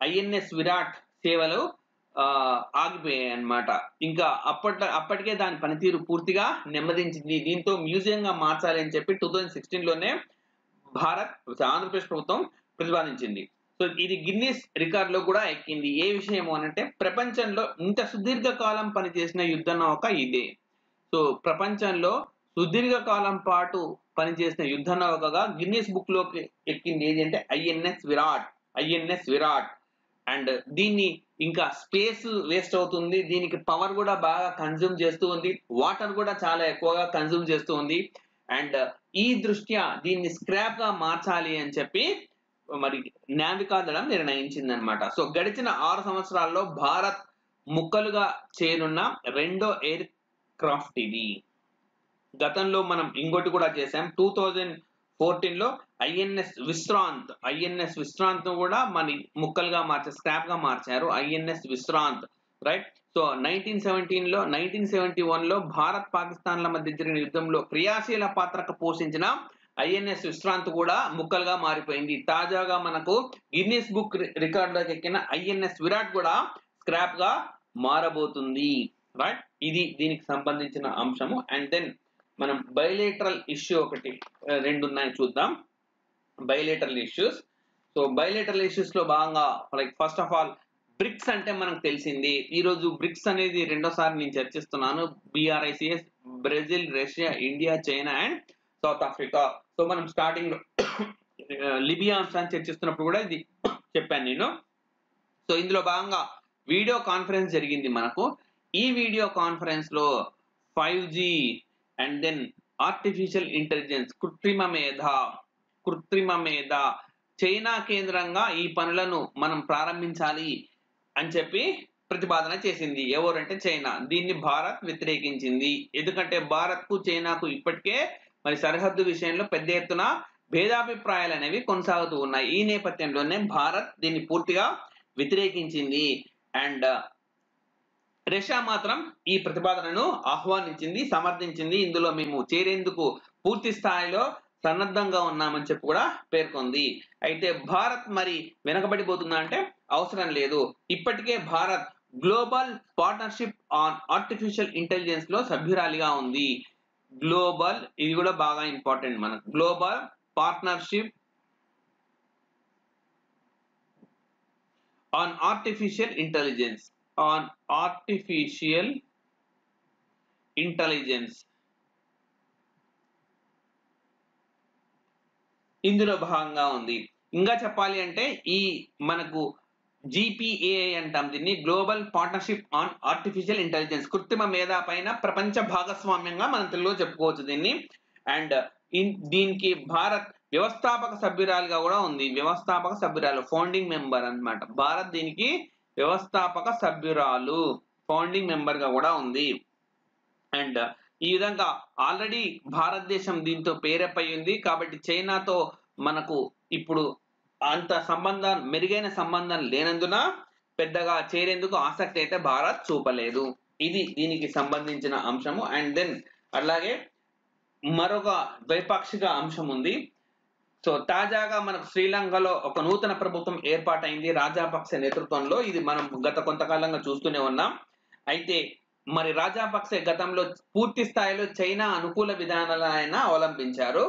ఐఎన్ఎస్ విరాట్ సేవలు ఆగిపోయాయి అన్నమాట. ఇంకా అప్పట్లో అప్పటికే దాని పనితీరు పూర్తిగా నెమ్మదించింది. దీంతో మ్యూజియంగా మార్చాలి అని చెప్పి టూ థౌజండ్ సిక్స్టీన్ లోనే భారత్ ఆంధ్రప్రదేశ్ ప్రభుత్వం ప్రతిపాదించింది. సో ఇది గిన్నీస్ రికార్డ్ లో కూడా ఎక్కింది. ఏ విషయం అంటే ప్రపంచంలో ఇంత సుదీర్ఘ కాలం పనిచేసిన యుద్ధ నౌక ఇదే. సో ప్రపంచంలో సుదీర్ఘ కాలం పాటు పనిచేసిన యుద్ధ నౌకగా గిన్నీస్ బుక్ లోకి ఎక్కింది ఏది అంటే ఐఎన్ఎస్ విరాట్. ఐఎన్ఎస్ విరాట్ and దీన్ని ఇంకా స్పేస్ వేస్ట్ అవుతుంది, దీనికి పవర్ కూడా బాగా కన్జ్యూమ్ చేస్తూ ఉంది, వాటర్ కూడా చాలా ఎక్కువగా కన్జ్యూమ్ చేస్తూ ఉంది. అండ్ ఈ దృష్ట్యా దీన్ని స్క్రాప్ గా మార్చాలి అని చెప్పి మరి నావికాదళం నిర్ణయించింది అనమాట. సో గడిచిన ఆరు సంవత్సరాల్లో భారత్ ముక్కలుగా చేరున్న రెండో ఎయిర్ క్రాఫ్ట్ ఇది. గతంలో మనం ఇంకోటి కూడా చేసాం, టూ థౌజండ్ ఫోర్టీన్ లో ఐఎన్ఎస్ విశ్రాంత్ ఐఎన్ఎస్ విశ్రాంత్ ను కూడా మన ముక్కలుగా మార్చారు, స్క్రాప్ గా మార్చారు INS Vishrant. Right, so nineteen seventeen లో నైన్టీన్ సెవెంటీ వన్ లో భారత్ పాకిస్తాన్ల మధ్య జరిగిన యుద్ధంలో క్రియాశీల పాత్రకు పోషించిన ఐఎన్ఎస్ విశ్రాంత్ కూడా ముక్కలుగా మారిపోయింది. తాజాగా మనకు గిన్నీస్ బుక్ రికార్డ్ లోకి ఎక్కిన ఐఎన్ఎస్ విరాట్ కూడా స్క్రాప్ గా మారబోతుంది. రైట్, ఇది దీనికి సంబంధించిన అంశము. అండ్ దెన్ మనం బైలేటరల్ ఇష్యూ ఒకటి రెండు ఉన్నాయి చూద్దాం. Bilateral issues. So bilateral issues లో భాగంగా like first of all బ్రిక్స్ అంటే మనకు తెలిసింది. ఈ రోజు బ్రిక్స్ అనేది రెండోసారి నేను చర్చిస్తున్నాను. బిఆర్ఐసిఎస్ Brazil, Russia, India, China and South Africa. So మనం స్టార్టింగ్ లో లిబియా అంశాన్ని చర్చిస్తున్నప్పుడు కూడా ఇది చెప్పాను నేను. సో ఇందులో భాగంగా వీడియో కాన్ఫరెన్స్ జరిగింది మనకు. ఈ వీడియో కాన్ఫరెన్స్ లో five G and then artificial intelligence, కృత్రిమ మేధ కృత్రిమ మేధ చైనా కేంద్రంగా ఈ పనులను మనం ప్రారంభించాలి అని చెప్పి ప్రతిపాదన చేసింది. ఎవరంటే చైనా. దీన్ని భారత్ వ్యతిరేకించింది. ఎందుకంటే భారత్ కు చైనాకు ఇప్పటికే మరి సరిహద్దు విషయంలో పెద్ద ఎత్తున భేదాభిప్రాయాలు అనేవి కొనసాగుతూ ఉన్నాయి. ఈ నేపథ్యంలోనే భారత్ దీన్ని పూర్తిగా వ్యతిరేకించింది. అండ్ రష్యా మాత్రం ఈ ప్రతిపాదనను ఆహ్వానించింది, సమర్థించింది. ఇందులో మేము చేరేందుకు పూర్తి స్థాయిలో సన్నద్ధంగా ఉన్నామని చెప్పి కూడా పేర్కొంది. అయితే భారత్ మరి వెనకబడిపోతుందా అంటే అవసరం లేదు. ఇప్పటికే Bharat global partnership on artificial intelligence లో సభ్యురాలిగా ఉంది. గ్లోబల్, ఇది కూడా బాగా ఇంపార్టెంట్ మనకు. Global partnership on artificial intelligence on artificial intelligence ఇందులో భాగంగా ఉంది. ఇంకా చెప్పాలి అంటే ఈ మనకు జిపిఏఐ అంటాం దీన్ని, global partnership on artificial intelligence, కృత్రిమ మేధా పైన ప్రపంచ భాగస్వామ్యంగా మనం తెలుగులో చెప్పుకోవచ్చు దీన్ని. అండ్ దీనికి భారత్ వ్యవస్థాపక సభ్యురాలుగా కూడా ఉంది. వ్యవస్థాపక సభ్యురాలు, ఫౌండింగ్ మెంబర్ అన్నమాట. భారత్ దీనికి వ్యవస్థాపక సభ్యురాలు ఫౌండింగ్ మెంబర్ గా కూడా ఉంది. అండ్ ఈ విధంగా ఆల్రెడీ భారతదేశం దీంతో పేరపై ఉంది కాబట్టి చైనాతో మనకు ఇప్పుడు అంత సంబంధం మెరుగైన సంబంధం లేనందున పెద్దగా చేరేందుకు ఆసక్తి అయితే భారత్ చూపలేదు. ఇది దీనికి సంబంధించిన అంశము. అండ్ దెన్ అలాగే మరొక ద్వైపాక్షిక అంశం ఉంది. సో తాజాగా మనకు శ్రీలంకలో ఒక నూతన ప్రభుత్వం ఏర్పాటైంది రాజాపక్సే నేతృత్వంలో. ఇది మనం గత కొంతకాలంగా చూస్తూనే ఉన్నాం. అయితే మరి రాజాపక్సే గతంలో పూర్తి స్థాయిలో చైనా అనుకూల విధానాలను అవలంబించారు.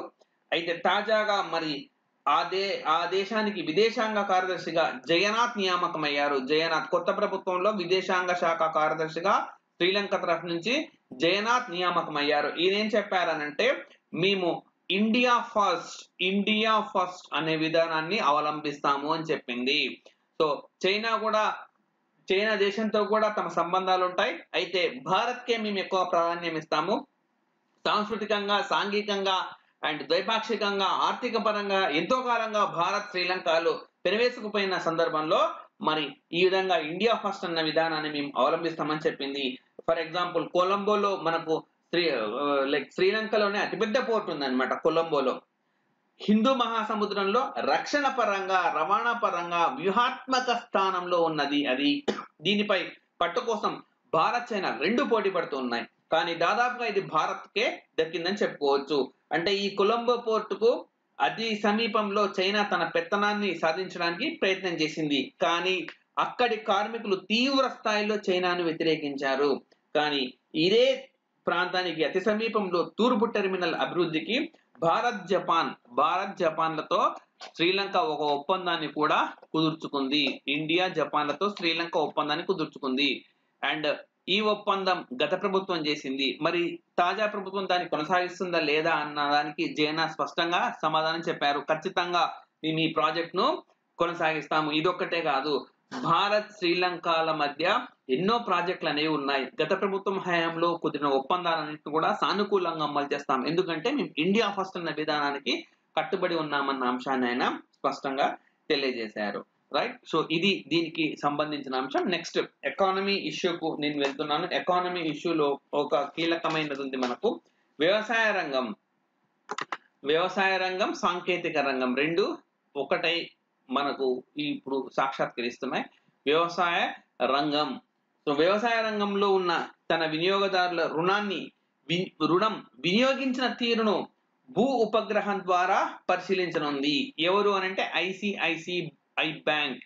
అయితే తాజాగా మరి ఆ దే ఆ దేశానికి విదేశాంగ కార్యదర్శిగా జయనాథ్ నియామకం అయ్యారు. జయనాథ్ కొత్త ప్రభుత్వంలో విదేశాంగ శాఖ కార్యదర్శిగా శ్రీలంక తరఫు నుంచి జయనాథ్ నియామకం అయ్యారు. ఈయనేం చెప్పారనంటే మేము ఇండియా ఫస్ట్ ఇండియా ఫస్ట్ అనే విధానాన్ని అవలంబిస్తాము అని చెప్పింది. సో చైనా కూడా చైనా దేశంతో కూడా తమ సంబంధాలు ఉంటాయి. అయితే భారత్కే మేము ఎక్కువ ప్రాధాన్యం ఇస్తాము. సాంస్కృతికంగా, సాంఘికంగా అండ్ ద్వైపాక్షికంగా, ఆర్థిక పరంగా ఎంతో కాలంగా భారత్ శ్రీలంకలు పెనవేసుకుపోయిన సందర్భంలో మరి ఈ విధంగా ఇండియా ఫస్ట్ అన్న విధానాన్ని మేము అవలంబిస్తామని చెప్పింది. ఫర్ ఎగ్జాంపుల్ కొలంబోలో మనకు శ్రీ లైక్ శ్రీలంకలోనే అతిపెద్ద పోర్ట్ ఉందన్నమాట కొలంబోలో. హిందూ మహాసముద్రంలో రక్షణ పరంగా, రవాణా పరంగా వ్యూహాత్మక స్థానంలో ఉన్నది అది. దీనిపై పట్టు కోసం భారత్, చైనా రెండు పోటీ పడుతూ ఉన్నాయి. కానీ దాదాపుగా ఇది భారత్కే దక్కిందని చెప్పుకోవచ్చు. అంటే ఈ కొలంబో పోర్టుకు అతి సమీపంలో చైనా తన పెత్తనాన్ని సాధించడానికి ప్రయత్నం చేసింది. కానీ అక్కడి కార్మికులు తీవ్ర స్థాయిలో చైనాను వ్యతిరేకించారు. కానీ ఇదే ప్రాంతానికి అతి సమీపంలో తూర్పు టెర్మినల్ అభివృద్ధికి భారత్ జపాన్ భారత్ జపాన్లతో శ్రీలంక ఒక ఒప్పందాన్ని కూడా కుదుర్చుకుంది. ఇండియా జపాన్లతో శ్రీలంక ఒప్పందాన్ని కుదుర్చుకుంది. అండ్ ఈ ఒప్పందం గత ప్రభుత్వం చేసింది. మరి తాజా ప్రభుత్వం దాన్ని కొనసాగిస్తుందా లేదా అన్న దానికి జైనా స్పష్టంగా సమాధానం చెప్పారు. ఖచ్చితంగా మేము ఈ ప్రాజెక్ట్ ను కొనసాగిస్తాము. ఇదొక్కటే కాదు, భారత్ శ్రీలంకల మధ్య ఎన్నో ప్రాజెక్టులు అనేవి ఉన్నాయి. గత ప్రభుత్వం హయాంలో కుదిరిన ఒప్పందాలన్నింటినీ కూడా సానుకూలంగా అమలు చేస్తాం. ఎందుకంటే మేము ఇండియా ఫస్ట్ అన్న విధానానికి కట్టుబడి ఉన్నామన్న అంశాన్ని ఆయన స్పష్టంగా తెలియజేశారు. రైట్. సో ఇది దీనికి సంబంధించిన అంశం. నెక్స్ట్ ఎకానమీ ఇష్యూకు నేను వెళ్తున్నాను. ఎకానమీ ఇష్యూలో ఒక కీలకమైనది ఉంది మనకు. వ్యవసాయ రంగం వ్యవసాయ రంగం సాంకేతిక రంగం రెండు ఒకటై మనకు ఇప్పుడు సాక్షాత్కరిస్తున్నాయి. వ్యవసాయ రంగం సో వ్యవసాయ రంగంలో ఉన్న తన వినియోగదారుల రుణాన్ని రుణం వినియోగించిన తీరును భూ ఉపగ్రహం ద్వారా పరిశీలించనుంది. ఎవరు అనంటే ఐసిఐసిఐ బ్యాంక్.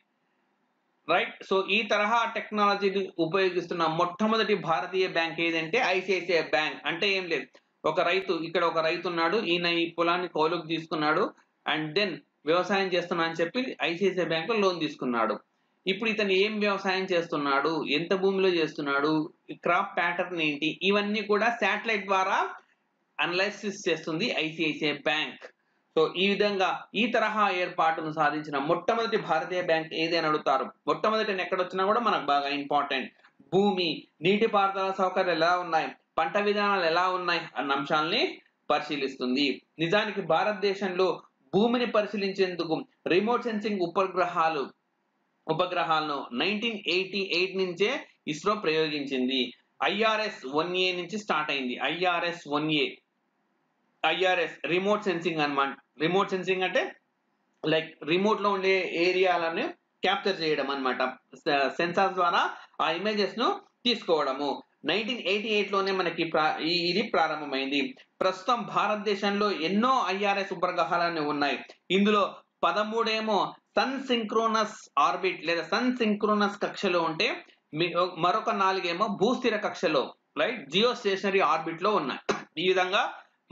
రైట్. సో ఈ తరహా టెక్నాలజీని ఉపయోగిస్తున్న మొట్టమొదటి భారతీయ బ్యాంక్ ఏదంటే ఐసిఐసిఐ బ్యాంక్. అంటే ఏం లేదు, ఒక రైతు ఇక్కడ ఒక రైతు ఉన్నాడు, ఈయన ఈ పొలాన్ని కౌలుకు తీసుకున్నాడు అండ్ దెన్ వ్యవసాయం చేస్తున్నా అని చెప్పి ఐసిఐసిఐ బ్యాంక్ లో లోన్ తీసుకున్నాడు. ఇప్పుడు ఇతను ఏం వ్యవసాయం చేస్తున్నాడు, ఎంత భూమిలో చేస్తున్నాడు, క్రాప్ ప్యాటర్న్ ఏంటి, ఇవన్నీ కూడా శాటిలైట్ ద్వారా అనలైసిస్ చేస్తుంది ఐసిఐసిఐ బ్యాంక్. సో ఈ విధంగా ఈ తరహా ఏర్పాటును సాధించిన మొట్టమొదటి భారతీయ బ్యాంక్ ఏదైనా అడుగుతారు. మొట్టమొదటి ఎక్కడ వచ్చినా కూడా మనకు బాగా ఇంపార్టెంట్. భూమి, నీటిపారుదల సౌకర్యాలు ఎలా ఉన్నాయి, పంట విధానాలు ఎలా ఉన్నాయి అన్న అంశాలని పరిశీలిస్తుంది. నిజానికి భారతదేశంలో భూమిని పరిశీలించేందుకు రిమోట్ సెన్సింగ్ ఉపగ్రహాలు ఉపగ్రహాలను నైన్టీన్ ఎయిటీ ఎయిట్ నుంచే ఇస్రో ప్రయోగించింది. ఐఆర్ఎస్ వన్ ఏ నుంచి స్టార్ట్ అయింది. ఐఆర్ఎస్ one A ఐఆర్ఎస్ remote sensing అనమాట. రిమోట్ సెన్సింగ్ అంటే లైక్ రిమోట్ లో ఉండే ఏరియాలను క్యాప్చర్ చేయడం అనమాట. సెన్సార్స్ ద్వారా ఆ ఇమేజెస్ ను తీసుకోవడము. నైన్టీన్ ఎయిటీ ఎయిట్ లోనే మనకి ఇది ప్రారంభమైంది. ప్రస్తుతం భారతదేశంలో ఎన్నో ఐఆర్ఎస్ ఉపగ్రహాలు ఉన్నాయి. ఇందులో పదమూడేమో సన్ సింక్రోనస్ ఆర్బిట్ లేదా సన్ సింక్రోనస్ కక్షలో ఉంటే, మరొక నాలుగేమో భూస్థిర కక్షలో రైట్ జియో స్టేషనరీ ఆర్బిట్ లో ఉన్నాయి. ఈ విధంగా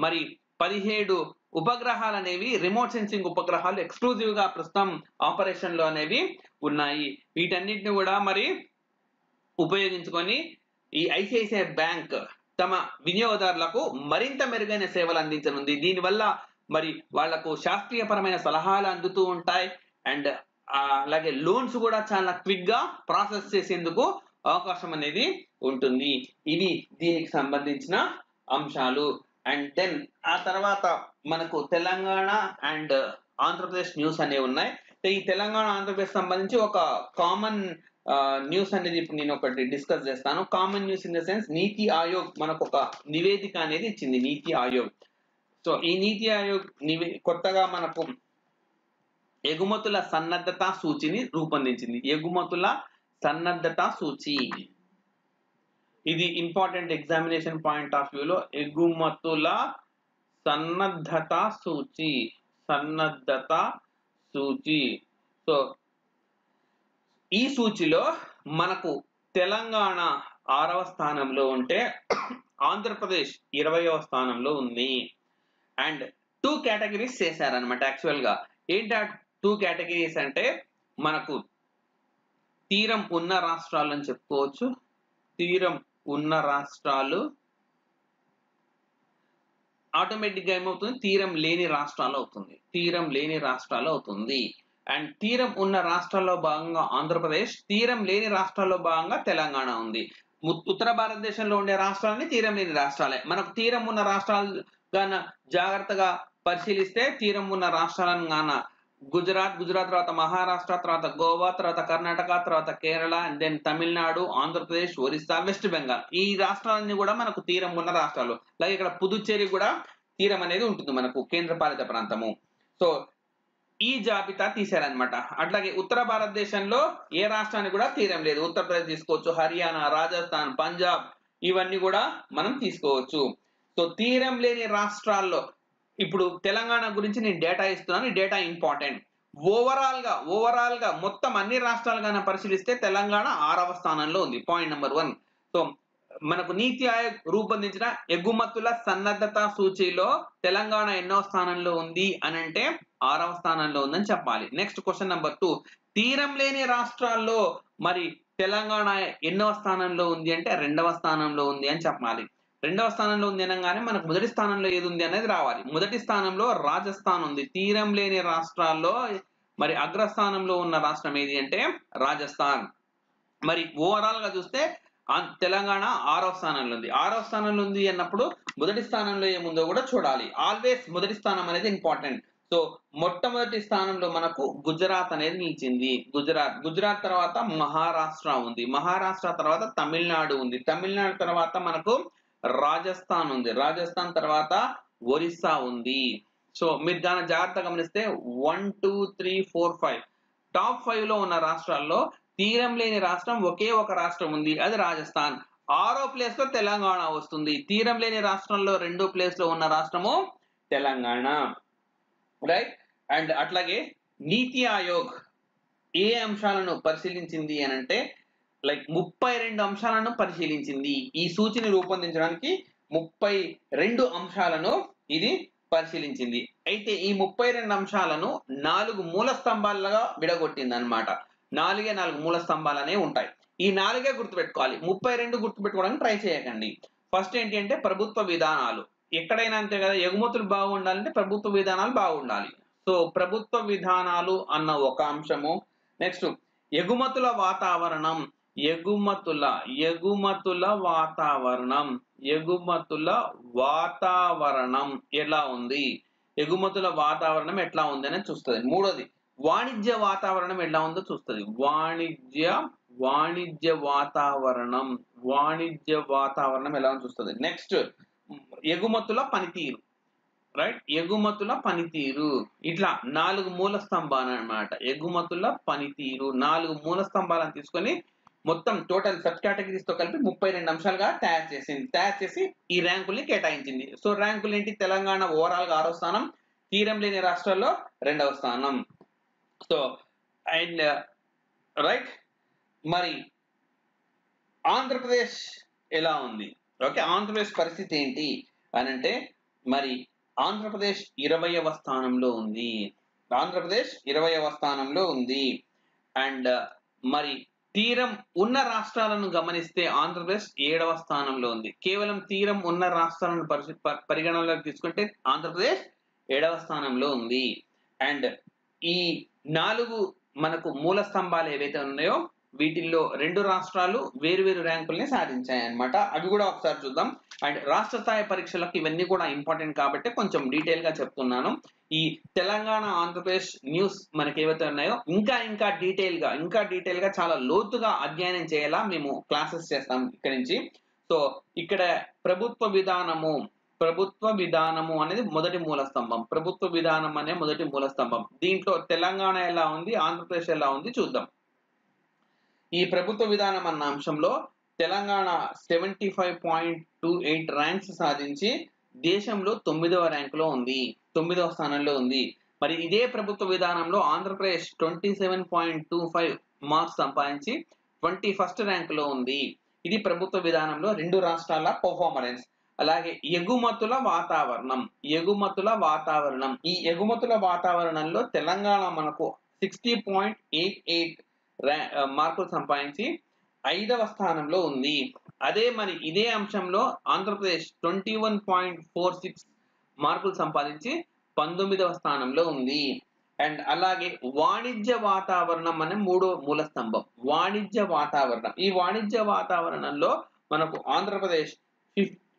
మరి పదిహేడు ఉపగ్రహాలు అనేవి రిమోట్ సెన్సింగ్ ఉపగ్రహాలు ఎక్స్క్లూజివ్ గా ప్రస్తుతం ఆపరేషన్ లో అనేవి ఉన్నాయి. వీటన్నిటిని కూడా మరి ఉపయోగించుకొని ఈ ఐసిఐసిఐ బ్యాంక్ తమ వినియోగదారులకు మరింత మెరుగైన సేవలు అందించనుంది. దీనివల్ల మరి వాళ్లకు శాస్త్రీయపరమైన సలహాలు అందుతూ ఉంటాయి. అండ్ అలాగే లోన్స్ కూడా చాలా క్విక్ గా ప్రాసెస్ చేసేందుకు అవకాశం అనేది ఉంటుంది. ఇవి దీనికి సంబంధించిన అంశాలు. అండ్ దెన్ ఆ తర్వాత మనకు తెలంగాణ అండ్ ఆంధ్రప్రదేశ్ న్యూస్ అనేవి ఉన్నాయి. ఈ తెలంగాణ ఆంధ్రప్రదేశ్ సంబంధించి ఒక కామన్ న్యూస్ అనేది ఇప్పుడు నేను ఒకటి డిస్కస్ చేస్తాను. Common news in the sense నీతి ఆయోగ్ మనకు ఒక నివేదిక అనేది ఇచ్చింది నీతి ఆయోగ్. సో ఈ నీతి ఆయోగ్ కొత్తగా మనకు ఎగుమతుల సన్నద్ధత సూచిని రూపొందించింది. ఎగుమతుల సన్నద్ధత సూచి ఇది ఇంపార్టెంట్ ఎగ్జామినేషన్ పాయింట్ ఆఫ్ వ్యూలో. ఎగుమతుల సన్నద్ధత సూచి సన్నద్ధత సూచి సో ఈ సూచిలో మనకు తెలంగాణ ఆరవ స్థానంలో ఉంటే ఆంధ్రప్రదేశ్ ఇరవయవ స్థానంలో ఉంది. అండ్ టూ కేటగిరీస్ చేశారనమాట. యాక్చువల్గా ఏంటి ఆ టూ కేటగిరీస్ అంటే మనకు తీరం ఉన్న రాష్ట్రాలు అని చెప్పుకోవచ్చు. తీరం ఉన్న రాష్ట్రాలు ఆటోమేటిక్గా ఏమవుతుంది తీరం లేని రాష్ట్రాలు అవుతుంది తీరం లేని రాష్ట్రాలు అవుతుంది అండ్ తీరం ఉన్న రాష్ట్రాల్లో భాగంగా ఆంధ్రప్రదేశ్, తీరం లేని రాష్ట్రాల్లో భాగంగా తెలంగాణ ఉంది. ఉత్తర భారతదేశంలో ఉండే రాష్ట్రాలని తీరం లేని రాష్ట్రాలే. మనకు తీరం ఉన్న రాష్ట్రాలుగా జాగ్రత్తగా పరిశీలిస్తే తీరం ఉన్న రాష్ట్రాలను గాన గుజరాత్, గుజరాత్ తర్వాత మహారాష్ట్ర, తర్వాత గోవా, తర్వాత కర్ణాటక, తర్వాత Kerala, and then Tamil Nadu, Andhra Pradesh, Orissa, west Bengal, ఈ రాష్ట్రాలన్నీ కూడా మనకు తీరం ఉన్న రాష్ట్రాలు. అలాగే ఇక్కడ పుదుచ్చేరి కూడా తీరం అనేది ఉంటుంది మనకు కేంద్రపాలిత ప్రాంతము. సో ఈ జాబితా తీశారనమాట. అట్లాగే ఉత్తర భారతదేశంలో ఏ రాష్ట్రానికి కూడా తీరం లేదు. ఉత్తరప్రదేశ్ తీసుకోవచ్చు, హర్యానా, రాజస్థాన్, పంజాబ్, ఇవన్నీ కూడా మనం తీసుకోవచ్చు. సో తీరం లేని రాష్ట్రాల్లో ఇప్పుడు తెలంగాణ గురించి నేను డేటా ఇస్తున్నాను. ఈ డేటా ఇంపార్టెంట్. ఓవరాల్ గా ఓవరాల్ గా మొత్తం అన్ని రాష్ట్రాలుగా పరిశీలిస్తే తెలంగాణ ఆరవ స్థానంలో ఉంది. Point number one. సో మనకు నీతి ఆయోగ్ రూపొందించిన ఎగుమతుల సన్నద్ధత సూచీలో తెలంగాణ ఎన్నో స్థానంలో ఉంది అని అంటే ఆరవ స్థానంలో ఉందని చెప్పాలి. Next question number two. తీరం లేని రాష్ట్రాల్లో మరి తెలంగాణ ఎన్నో స్థానంలో ఉంది అంటే రెండవ స్థానంలో ఉంది అని చెప్పాలి. రెండవ స్థానంలో ఉంది అనగానే మనకు మొదటి స్థానంలో ఏది ఉంది అనేది రావాలి. మొదటి స్థానంలో రాజస్థాన్ ఉంది. తీరం లేని రాష్ట్రాల్లో మరి అగ్రస్థానంలో ఉన్న రాష్ట్రం ఏది అంటే రాజస్థాన్. మరి ఓవరాల్ గా చూస్తే తెలంగాణ ఆరో స్థానంలో ఉంది. ఆరో స్థానంలో ఉంది అన్నప్పుడు మొదటి స్థానంలో ఏముందో కూడా చూడాలి. ఆల్వేస్ మొదటి స్థానం అనేది ఇంపార్టెంట్. సో మొట్టమొదటి స్థానంలో మనకు గుజరాత్ అనేది నిలిచింది. గుజరాత్ గుజరాత్ తర్వాత మహారాష్ట్ర ఉంది. మహారాష్ట్ర తర్వాత తమిళనాడు ఉంది. తమిళనాడు తర్వాత మనకు రాజస్థాన్ ఉంది. రాజస్థాన్ తర్వాత ఒరిస్సా ఉంది. సో మీరు దాని జాగ్రత్తగా గమనిస్తే one two three four five top five లో ఉన్న రాష్ట్రాల్లో తీరం లేని రాష్ట్రం ఒకే ఒక రాష్ట్రం ఉంది, అది రాజస్థాన్. ఆరో ప్లేస్ లో తెలంగాణ వస్తుంది. తీరం లేని రాష్ట్రంలో రెండో ప్లేస్ లో ఉన్న రాష్ట్రము తెలంగాణ, రైట్. అండ్ అట్లాగే నీతి ఆయోగ్ ఏ అంశాలను పరిశీలించింది అని అంటే లైక్ ముప్పై రెండు అంశాలను పరిశీలించింది. ఈ సూచిని రూపొందించడానికి ముప్పై రెండు అంశాలను ఇది పరిశీలించింది. అయితే ఈ ముప్పై రెండు అంశాలను నాలుగు మూల స్తంభాలుగా విడగొట్టింది అనమాట. నాలుగే నాలుగు మూల స్తంభాలనే ఉంటాయి. ఈ నాలుగే గుర్తుపెట్టుకోవాలి. ముప్పై రెండు గుర్తుపెట్టుకోవడానికి ట్రై చేయకండి. ఫస్ట్ ఏంటి అంటే ప్రభుత్వ విధానాలు. ఎక్కడైనా అంతే కదా, ఎగుమతులు బాగుండాలంటే ప్రభుత్వ విధానాలు బాగుండాలి. సో ప్రభుత్వ విధానాలు అన్న ఒక అంశము. నెక్స్ట్ ఎగుమతుల వాతావరణం. ఎగుమతుల ఎగుమతుల వాతావరణం ఎగుమతుల వాతావరణం ఎలా ఉంది, ఎగుమతుల వాతావరణం ఎట్లా ఉంది అనేది చూస్తుంది. మూడోది వాణిజ్య వాతావరణం ఎలా ఉందో చూస్తుంది. వాణిజ్య వాణిజ్య వాతావరణం వాణిజ్య వాతావరణం ఎలా ఉందో చూస్తుంది. నెక్స్ట్ ఎగుమతుల పనితీరు, రైట్. ఎగుమతుల పనితీరు ఇట్లా నాలుగు మూల స్తంభాలు అన్నమాట. ఎగుమతుల పనితీరు నాలుగు మూల స్తంభాలను తీసుకొని మొత్తం టోటల్ సబ్ కేటగిరీస్ తో కలిపి ముప్పై రెండు అంశాలుగా తయారు చేసింది. తయారు చేసి ఈ ర్యాంకుల్ని కేటాయించింది. సో ర్యాంకులు ఏంటి, తెలంగాణ ఓవరాల్ గా ఆరో స్థానం, తీరం లేని రాష్ట్రాల్లో రెండవ స్థానం. సో అండ్ రైట్, మరి ఆంధ్రప్రదేశ్ ఎలా ఉంది, ఓకే. ఆంధ్రప్రదేశ్ పరిస్థితి ఏంటి అని అంటే మరి ఆంధ్రప్రదేశ్ ఇరవయవ స్థానంలో ఉంది. ఆంధ్రప్రదేశ్ ఇరవయవ స్థానంలో ఉంది. అండ్ మరి తీరం ఉన్న రాష్ట్రాలను గమనిస్తే ఆంధ్రప్రదేశ్ ఏడవ స్థానంలో ఉంది. కేవలం తీరం ఉన్న రాష్ట్రాలను పరిశీ పరిగణనలోకి తీసుకుంటే ఆంధ్రప్రదేశ్ ఏడవ స్థానంలో ఉంది. అండ్ ఈ నాలుగు మనకు మూల స్తంభాలు ఏవైతే ఉన్నాయో వీటిల్లో రెండు రాష్ట్రాలు వేర్వేరు ర్యాంకుల్ని సాధించాయి అన్నమాట. అవి కూడా ఒకసారి చూద్దాం. అండ్ రాష్ట్ర స్థాయి పరీక్షలకు ఇవన్నీ కూడా ఇంపార్టెంట్ కాబట్టి కొంచెం డీటెయిల్ గా చెప్తున్నాను. ఈ తెలంగాణ ఆంధ్రప్రదేశ్ న్యూస్ మనకి ఏవైతే ఉన్నాయో ఇంకా ఇంకా డీటెయిల్ గా ఇంకా డీటెయిల్ గా చాలా లోతుగా అధ్యయనం చేయాలా మేము క్లాసెస్ చేస్తాం ఇక్కడ నుంచి. సో ఇక్కడ ప్రభుత్వ విధానము ప్రభుత్వ విధానము అనేది మొదటి మూల స్తంభం. ప్రభుత్వ విధానం అనే మొదటి మూల స్తంభం. దీంట్లో తెలంగాణ ఎలా ఉంది, ఆంధ్రప్రదేశ్ ఎలా ఉంది చూద్దాం. ఈ ప్రభుత్వ విధానం అన్న అంశంలో Telangana seventy five point two eight ranks సాధించి దేశంలో తొమ్మిదవ ర్యాంకులో ఉంది, తొమ్మిదవ స్థానంలో ఉంది. మరి ఇదే ప్రభుత్వ విధానంలో Andhra Pradesh twenty seven point two five marks సంపాదించి ట్వంటీ ఫస్ట్ ర్యాంకులో ఉంది. ఇది ప్రభుత్వ విధానంలో రెండు రాష్ట్రాల పర్ఫార్మెన్స్. అలాగే ఎగుమతుల వాతావరణం, ఎగుమతుల వాతావరణం ఈ ఎగుమతుల వాతావరణంలో తెలంగాణ మనకు సిక్స్టీ పాయింట్ ఎయిట్ ఎయిట్ మార్కులు సంపాదించి ఐదవ స్థానంలో ఉంది. అదే మరి ఇదే అంశంలో Andhra Pradesh twenty one point four six మార్కులు సంపాదించి పంతొమ్మిదవ స్థానంలో ఉంది. అండ్ అలాగే వాణిజ్య వాతావరణం అనే మూడో మూల స్తంభం, వాణిజ్య వాతావరణం. ఈ వాణిజ్య వాతావరణంలో మనకు Andhra Pradesh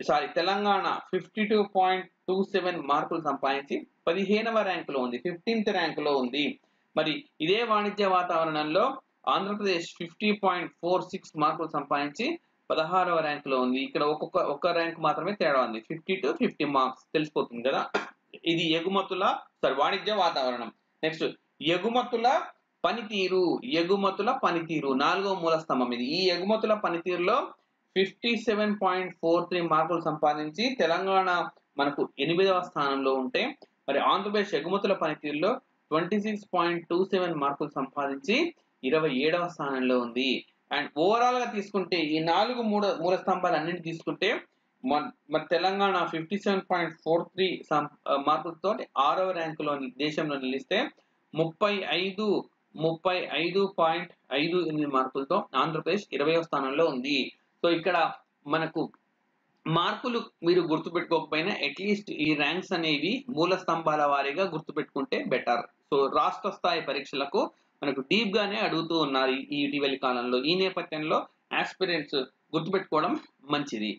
sorry Telangana fifty two point two seven మార్కులు సంపాదించి పదిహేనవ ర్యాంకులో ఉంది, ఫిఫ్టీన్త్ ర్యాంకులో ఉంది. మరి ఇదే వాణిజ్య వాతావరణంలో Andhra Pradesh fifty point four six మార్కులు సంపాదించి పదహారవ ర్యాంకులో ఉంది. ఇక్కడ ఒక్కొక్క ఒక్క ర్యాంక్ మాత్రమే తేడా ఉంది, ఫిఫ్టీ టు ఫిఫ్టీ మార్క్స్ తెలిసిపోతుంది కదా. ఇది ఎగుమతుల సారీ వాణిజ్య వాతావరణం. నెక్స్ట్ ఎగుమతుల పనితీరు, ఎగుమతుల పనితీరు నాలుగో మూల స్తంభం ఇది. ఈ ఎగుమతుల పనితీరులో fifty seven point four three మార్కులు సంపాదించి తెలంగాణ మనకు ఎనిమిదవ స్థానంలో ఉంటే మరి ఆంధ్రప్రదేశ్ ఎగుమతుల పనితీరులో twenty six point two seven మార్కులు సంపాదించి ఇరవై ఏడవ స్థానంలో ఉంది. అండ్ ఓవరాల్ గా తీసుకుంటే ఈ నాలుగు మూడు మూల స్తంభాలు అన్నింటి తీసుకుంటే మన Telangana fifty seven point four three మార్కులతో ఆరవ ర్యాంకులో దేశంలో నిలిస్తే ముప్పై ఐదు ముప్పై ఐదు పాయింట్ ఐదు ఎనిమిది మార్కులతో ఆంధ్రప్రదేశ్ ఇరవై స్థానంలో ఉంది. సో ఇక్కడ మనకు మార్కులు మీరు గుర్తుపెట్టుకోకపోయినా అట్లీస్ట్ ఈ ర్యాంక్స్ అనేవి మూల స్తంభాల వారీగా గుర్తుపెట్టుకుంటే బెటర్. సో రాష్ట్ర స్థాయి పరీక్షలకు మనకు డీప్ గానే అడుగుతూ ఉన్నారు ఈ ఇటీవలి కాలంలో. ఈ నేపథ్యంలో ఆస్పిరెంట్స్ గుర్తుపెట్టుకోవడం మంచిది.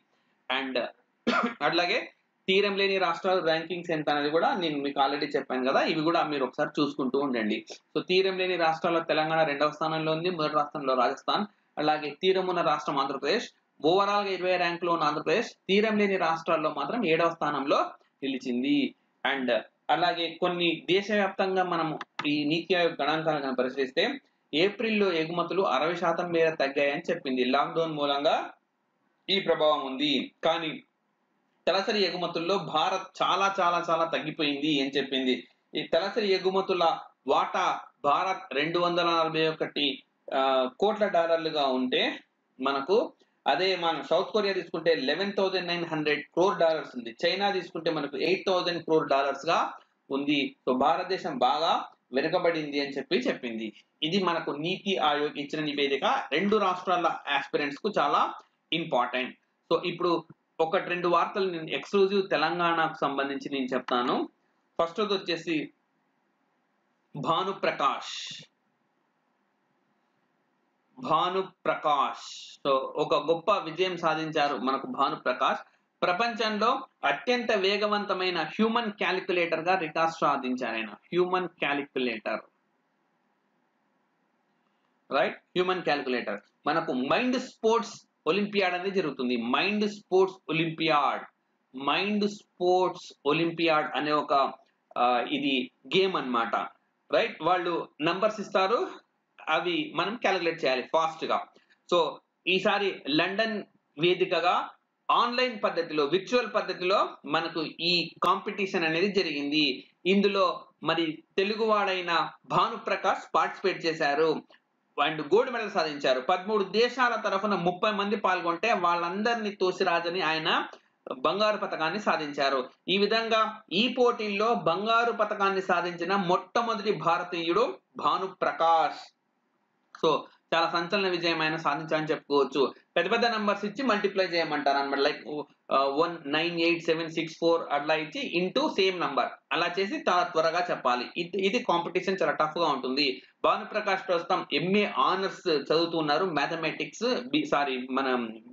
అండ్ అట్లాగే తీరం లేని రాష్ట్రాల ర్యాంకింగ్స్ ఎంత అనేది కూడా నేను మీకు ఆల్రెడీ చెప్పాను కదా, ఇవి కూడా మీరు ఒకసారి చూసుకుంటూ ఉండండి. సో తీరం లేని రాష్ట్రాల్లో తెలంగాణ రెండవ స్థానంలో ఉంది, మొదటి రాష్ట్రంలో రాజస్థాన్, అలాగే తీరం ఉన్న రాష్ట్రం ఆంధ్రప్రదేశ్. ఓవరాల్ గా ఇరవై ర్యాంక్ లో ఉన్న ఆంధ్రప్రదేశ్ తీరం లేని రాష్ట్రాల్లో మాత్రం ఏడవ స్థానంలో నిలిచింది. అండ్ అలాగే కొన్ని దేశవ్యాప్తంగా మనం ఈ నీతి ఆయోగ్ గణాంకాలను పరిశీలిస్తే ఏప్రిల్లో ఎగుమతులు అరవై శాతం మేర తగ్గాయని చెప్పింది. లాక్డౌన్ మూలంగా ఈ ప్రభావం ఉంది, కానీ తలసరి ఎగుమతుల్లో భారత్ చాలా చాలా చాలా తగ్గిపోయింది అని చెప్పింది. ఈ తలసరి ఎగుమతుల వాటా భారత్ రెండు వందల నలభై ఒకటి కోట్ల డాలర్లుగా ఉంటే మనకు అదే మనం సౌత్ కొరియా తీసుకుంటే eleven thousand nine hundred crore dollars ఉంది, చైనా తీసుకుంటే మనకు ఎయిట్ థౌసండ్ క్రోర్ డాలర్స్ గా ఉంది. సో భారతదేశం బాగా వెనుకబడింది అని చెప్పి చెప్పింది. ఇది మనకు నీతి ఆయోగ్ ఇచ్చిన నివేదిక, రెండు రాష్ట్రాల ఆస్పిరెంట్స్ కు చాలా ఇంపార్టెంట్. సో ఇప్పుడు ఒకటి రెండు వార్తలు నేను ఎక్స్క్లూజివ్ తెలంగాణకు సంబంధించి నేను చెప్తాను. ఫస్ట్ వచ్చేసి భానుప్రకాష్ భానుప్రకాష్ సో ఒక గొప్ప విజయం సాధించారు మనకు భానుప్రకాష్. ప్రపంచంలో అత్యంత వేగవంతమైన హ్యూమన్ క్యాలిక్యులేటర్ గా రికార్డ్ సాధించారు ఆయన. Human calculator right human calculator మనకు మైండ్ స్పోర్ట్స్ ఒలింపియాడ్ అనేది జరుగుతుంది. Mind sports olympiad mind sports olympiad అనే ఒక ఇది గేమ్ అన్నమాట. రైట్, వాళ్ళు నంబర్స్ ఇస్తారు, అవి మనం క్యాలిక్యులేట్ చేయాలి ఫాస్ట్ గా. సో ఈసారి లండన్ వేదికగా ఆన్లైన్ పద్ధతిలో విర్చువల్ పద్ధతిలో మనకు ఈ కాంపిటీషన్ అనేది జరిగింది. ఇందులో మరి తెలుగువాడైన భానుప్రకాష్ పార్టిసిపేట్ చేశారు అండ్ గోల్డ్ మెడల్ సాధించారు. పదమూడు దేశాల తరఫున ముప్పై మంది పాల్గొంటే వాళ్ళందరినీ తోసిరాజని ఆయన బంగారు పతకాన్ని సాధించారు. ఈ విధంగా ఈ పోటీల్లో బంగారు పతకాన్ని సాధించిన మొట్టమొదటి భారతీయుడు భానుప్రకాష్. సో చాలా సంచలన విజయం ఆయన సాధించాలని చెప్పుకోవచ్చు. పెద్ద పెద్ద నంబర్స్ ఇచ్చి మల్టిప్లై చేయమంటారు అన్నమాట. Like one nine eight seven six four అట్లా ఇచ్చి ఇంటూ సేమ్ నంబర్ అలా చేసి త్వరగా చెప్పాలి. ఇది కాంపిటీషన్ చాలా టఫ్ గా ఉంటుంది. భాను ప్రకాష్ ప్రస్తుతం ఎంఏ ఆనర్స్ చదువుతున్నారు మ్యాథమెటిక్స్, సారీ మన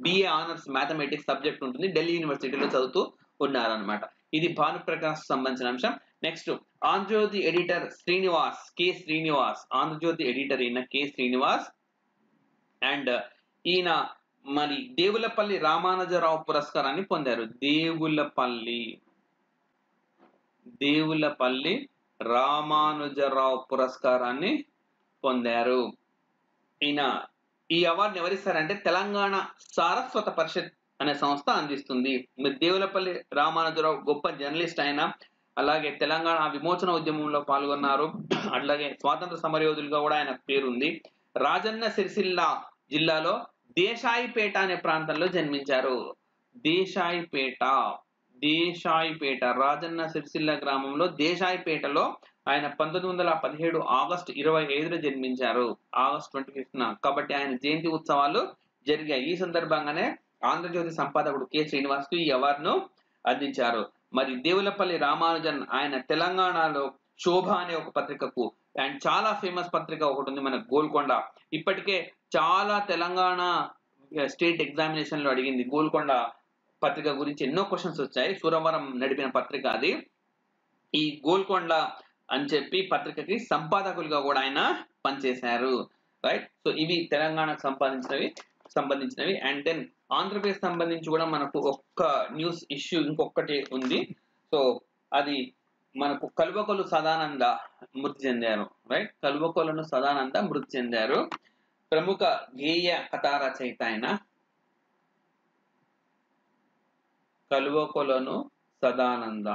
బిఏ ఆనర్స్ మ్యాథమెటిక్స్ సబ్జెక్ట్ ఉంటుంది, ఢిల్లీ యూనివర్సిటీలో చదువుతూ ఉన్నారు అనమాట. ఇది భాను ప్రకాష్ సంబంధించిన అంశం. Next Andhra Jyothi editor Srinivas కె శ్రీనివాస్, Andhra Jyothi editor ఈయన కె శ్రీనివాస్. అండ్ ఈయన మరి దేవులపల్లి రామానుజరావు పురస్కారాన్ని పొందారు. దేవులపల్లి దేవులపల్లి రామానుజరావు పురస్కారాన్ని పొందారు. ఈయన ఈ అవార్డుని ఎవరిస్తారంటే తెలంగాణ సారస్వత పరిషత్ అనే సంస్థ అందిస్తుంది. దేవులపల్లి రామానుజరావు గొప్ప జర్నలిస్ట్, ఆయన అలాగే తెలంగాణ విమోచన ఉద్యమంలో పాల్గొన్నారు, అట్లాగే స్వాతంత్ర సమరయోధులుగా కూడా ఆయన పేరుంది. రాజన్న సిరిసిల్ల జిల్లాలో దేశాయిపేట అనే ప్రాంతంలో జన్మించారు. దేశాయిపేట దేశాయిపేట రాజన్న సిరిసిల్ల గ్రామంలో దేశాయిపేటలో ఆయన పంతొమ్మిది వందల పదిహేడు ఆగస్టు ఇరవై ఐదులో జన్మించారు, ఆగస్ట్ ట్వంటీ ఫిఫ్త్న. కాబట్టి ఆయన జయంతి ఉత్సవాలు జరిగాయి. ఈ సందర్భంగానే ఆంధ్రజ్యోతి సంపాదకుడు కె శ్రీనివాస్ కు ఈ అవార్డును అందించారు. మరి దేవులపల్లి రామానుజన్ ఆయన తెలంగాణలో శోభ అనే ఒక పత్రికకు, అండ్ చాలా ఫేమస్ పత్రిక ఒకటి ఉంది మన గోల్కొండ, ఇప్పటికే చాలా తెలంగాణ స్టేట్ ఎగ్జామినేషన్ లో అడిగింది గోల్కొండ పత్రిక గురించి, ఎన్నో క్వశ్చన్స్ వచ్చాయి. సూరవరం నడిపిన పత్రిక అది. ఈ గోల్కొండ అని చెప్పి పత్రికకి సంపాదకులుగా కూడా ఆయన పనిచేశారు. రైట్, సో ఇవి తెలంగాణకు సంపాదించినవి సంబంధించినవి అండ్ దెన్ ఆంధ్రప్రదేశ్ సంబంధించి కూడా మనకు ఒక్క న్యూస్ ఇష్యూ ఇంకొకటి ఉంది. సో అది మనకు కలువకొల్లు సదానంద మృతి చెందారు. రైట్, కలువకొల్లను సదానంద మృతి చెందారు. ప్రముఖ గేయ కథా రచయిత అయిన కలువకొల్లను సదానంద,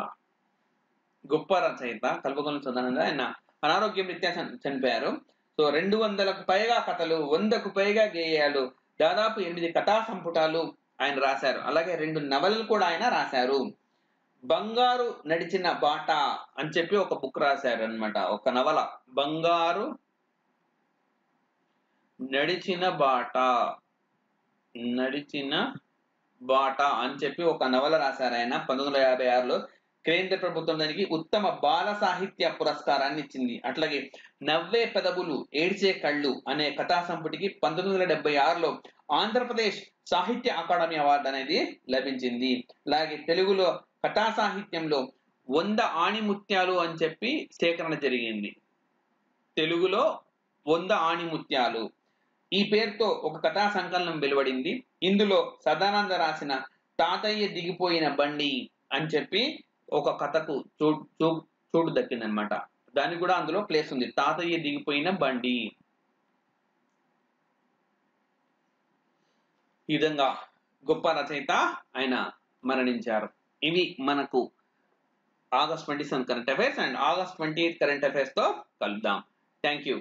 గొప్ప రచయిత కలువకొల్లను సదానంద. ఆయన అనారోగ్యం రీత్యా చనిపోయారు. సో రెండు వందలకు పైగా కథలు, వందకు పైగా గేయాలు, దాదాపు ఎనిమిది కథా సంపుటాలు ఆయన రాశారు. అలాగే రెండు నవలలు కూడా ఆయన రాశారు. బంగారు నడిచిన బాట అని చెప్పి ఒక బుక్ రాశారు అనమాట, ఒక నవల. బంగారు నడిచిన బాట నడిచిన బాట అని చెప్పి ఒక నవల రాశారు ఆయన. పంతొమ్మిది వందల యాభై ఆరులో కేంద్ర ప్రభుత్వం దానికి ఉత్తమ బాల సాహిత్య పురస్కారాన్ని ఇచ్చింది. అట్లాగే నవ్వే పెదవులు ఏడ్చే కళ్ళు అనే కథా సంపుటికి పంతొమ్మిది వందల డెబ్బై ఆరులో ఆంధ్రప్రదేశ్ సాహిత్య అకాడమీ అవార్డు అనేది లభించింది. అలాగే తెలుగులో కథా సాహిత్యంలో వంద ఆణిముత్యాలు అని చెప్పి సేకరణ జరిగింది. తెలుగులో వంద ఆణిముత్యాలు ఈ పేరుతో ఒక కథా సంకలనం వెలువడింది. ఇందులో సదానంద రాసిన తాతయ్య దిగిపోయిన బండి అని చెప్పి ఒక కథకు చోటు చోటు చోటు దక్కిందనమాట. దానికి కూడా అందులో ప్లేస్ ఉంది, తాతయ్య దిగిపోయిన బండి. ఈ విధంగా గొప్ప రచయిత ఆయన మరణించారు. ఇవి మనకు August twenty seven current affairs and August twenty eight current affairs తో కలుద్దాం. Thank you.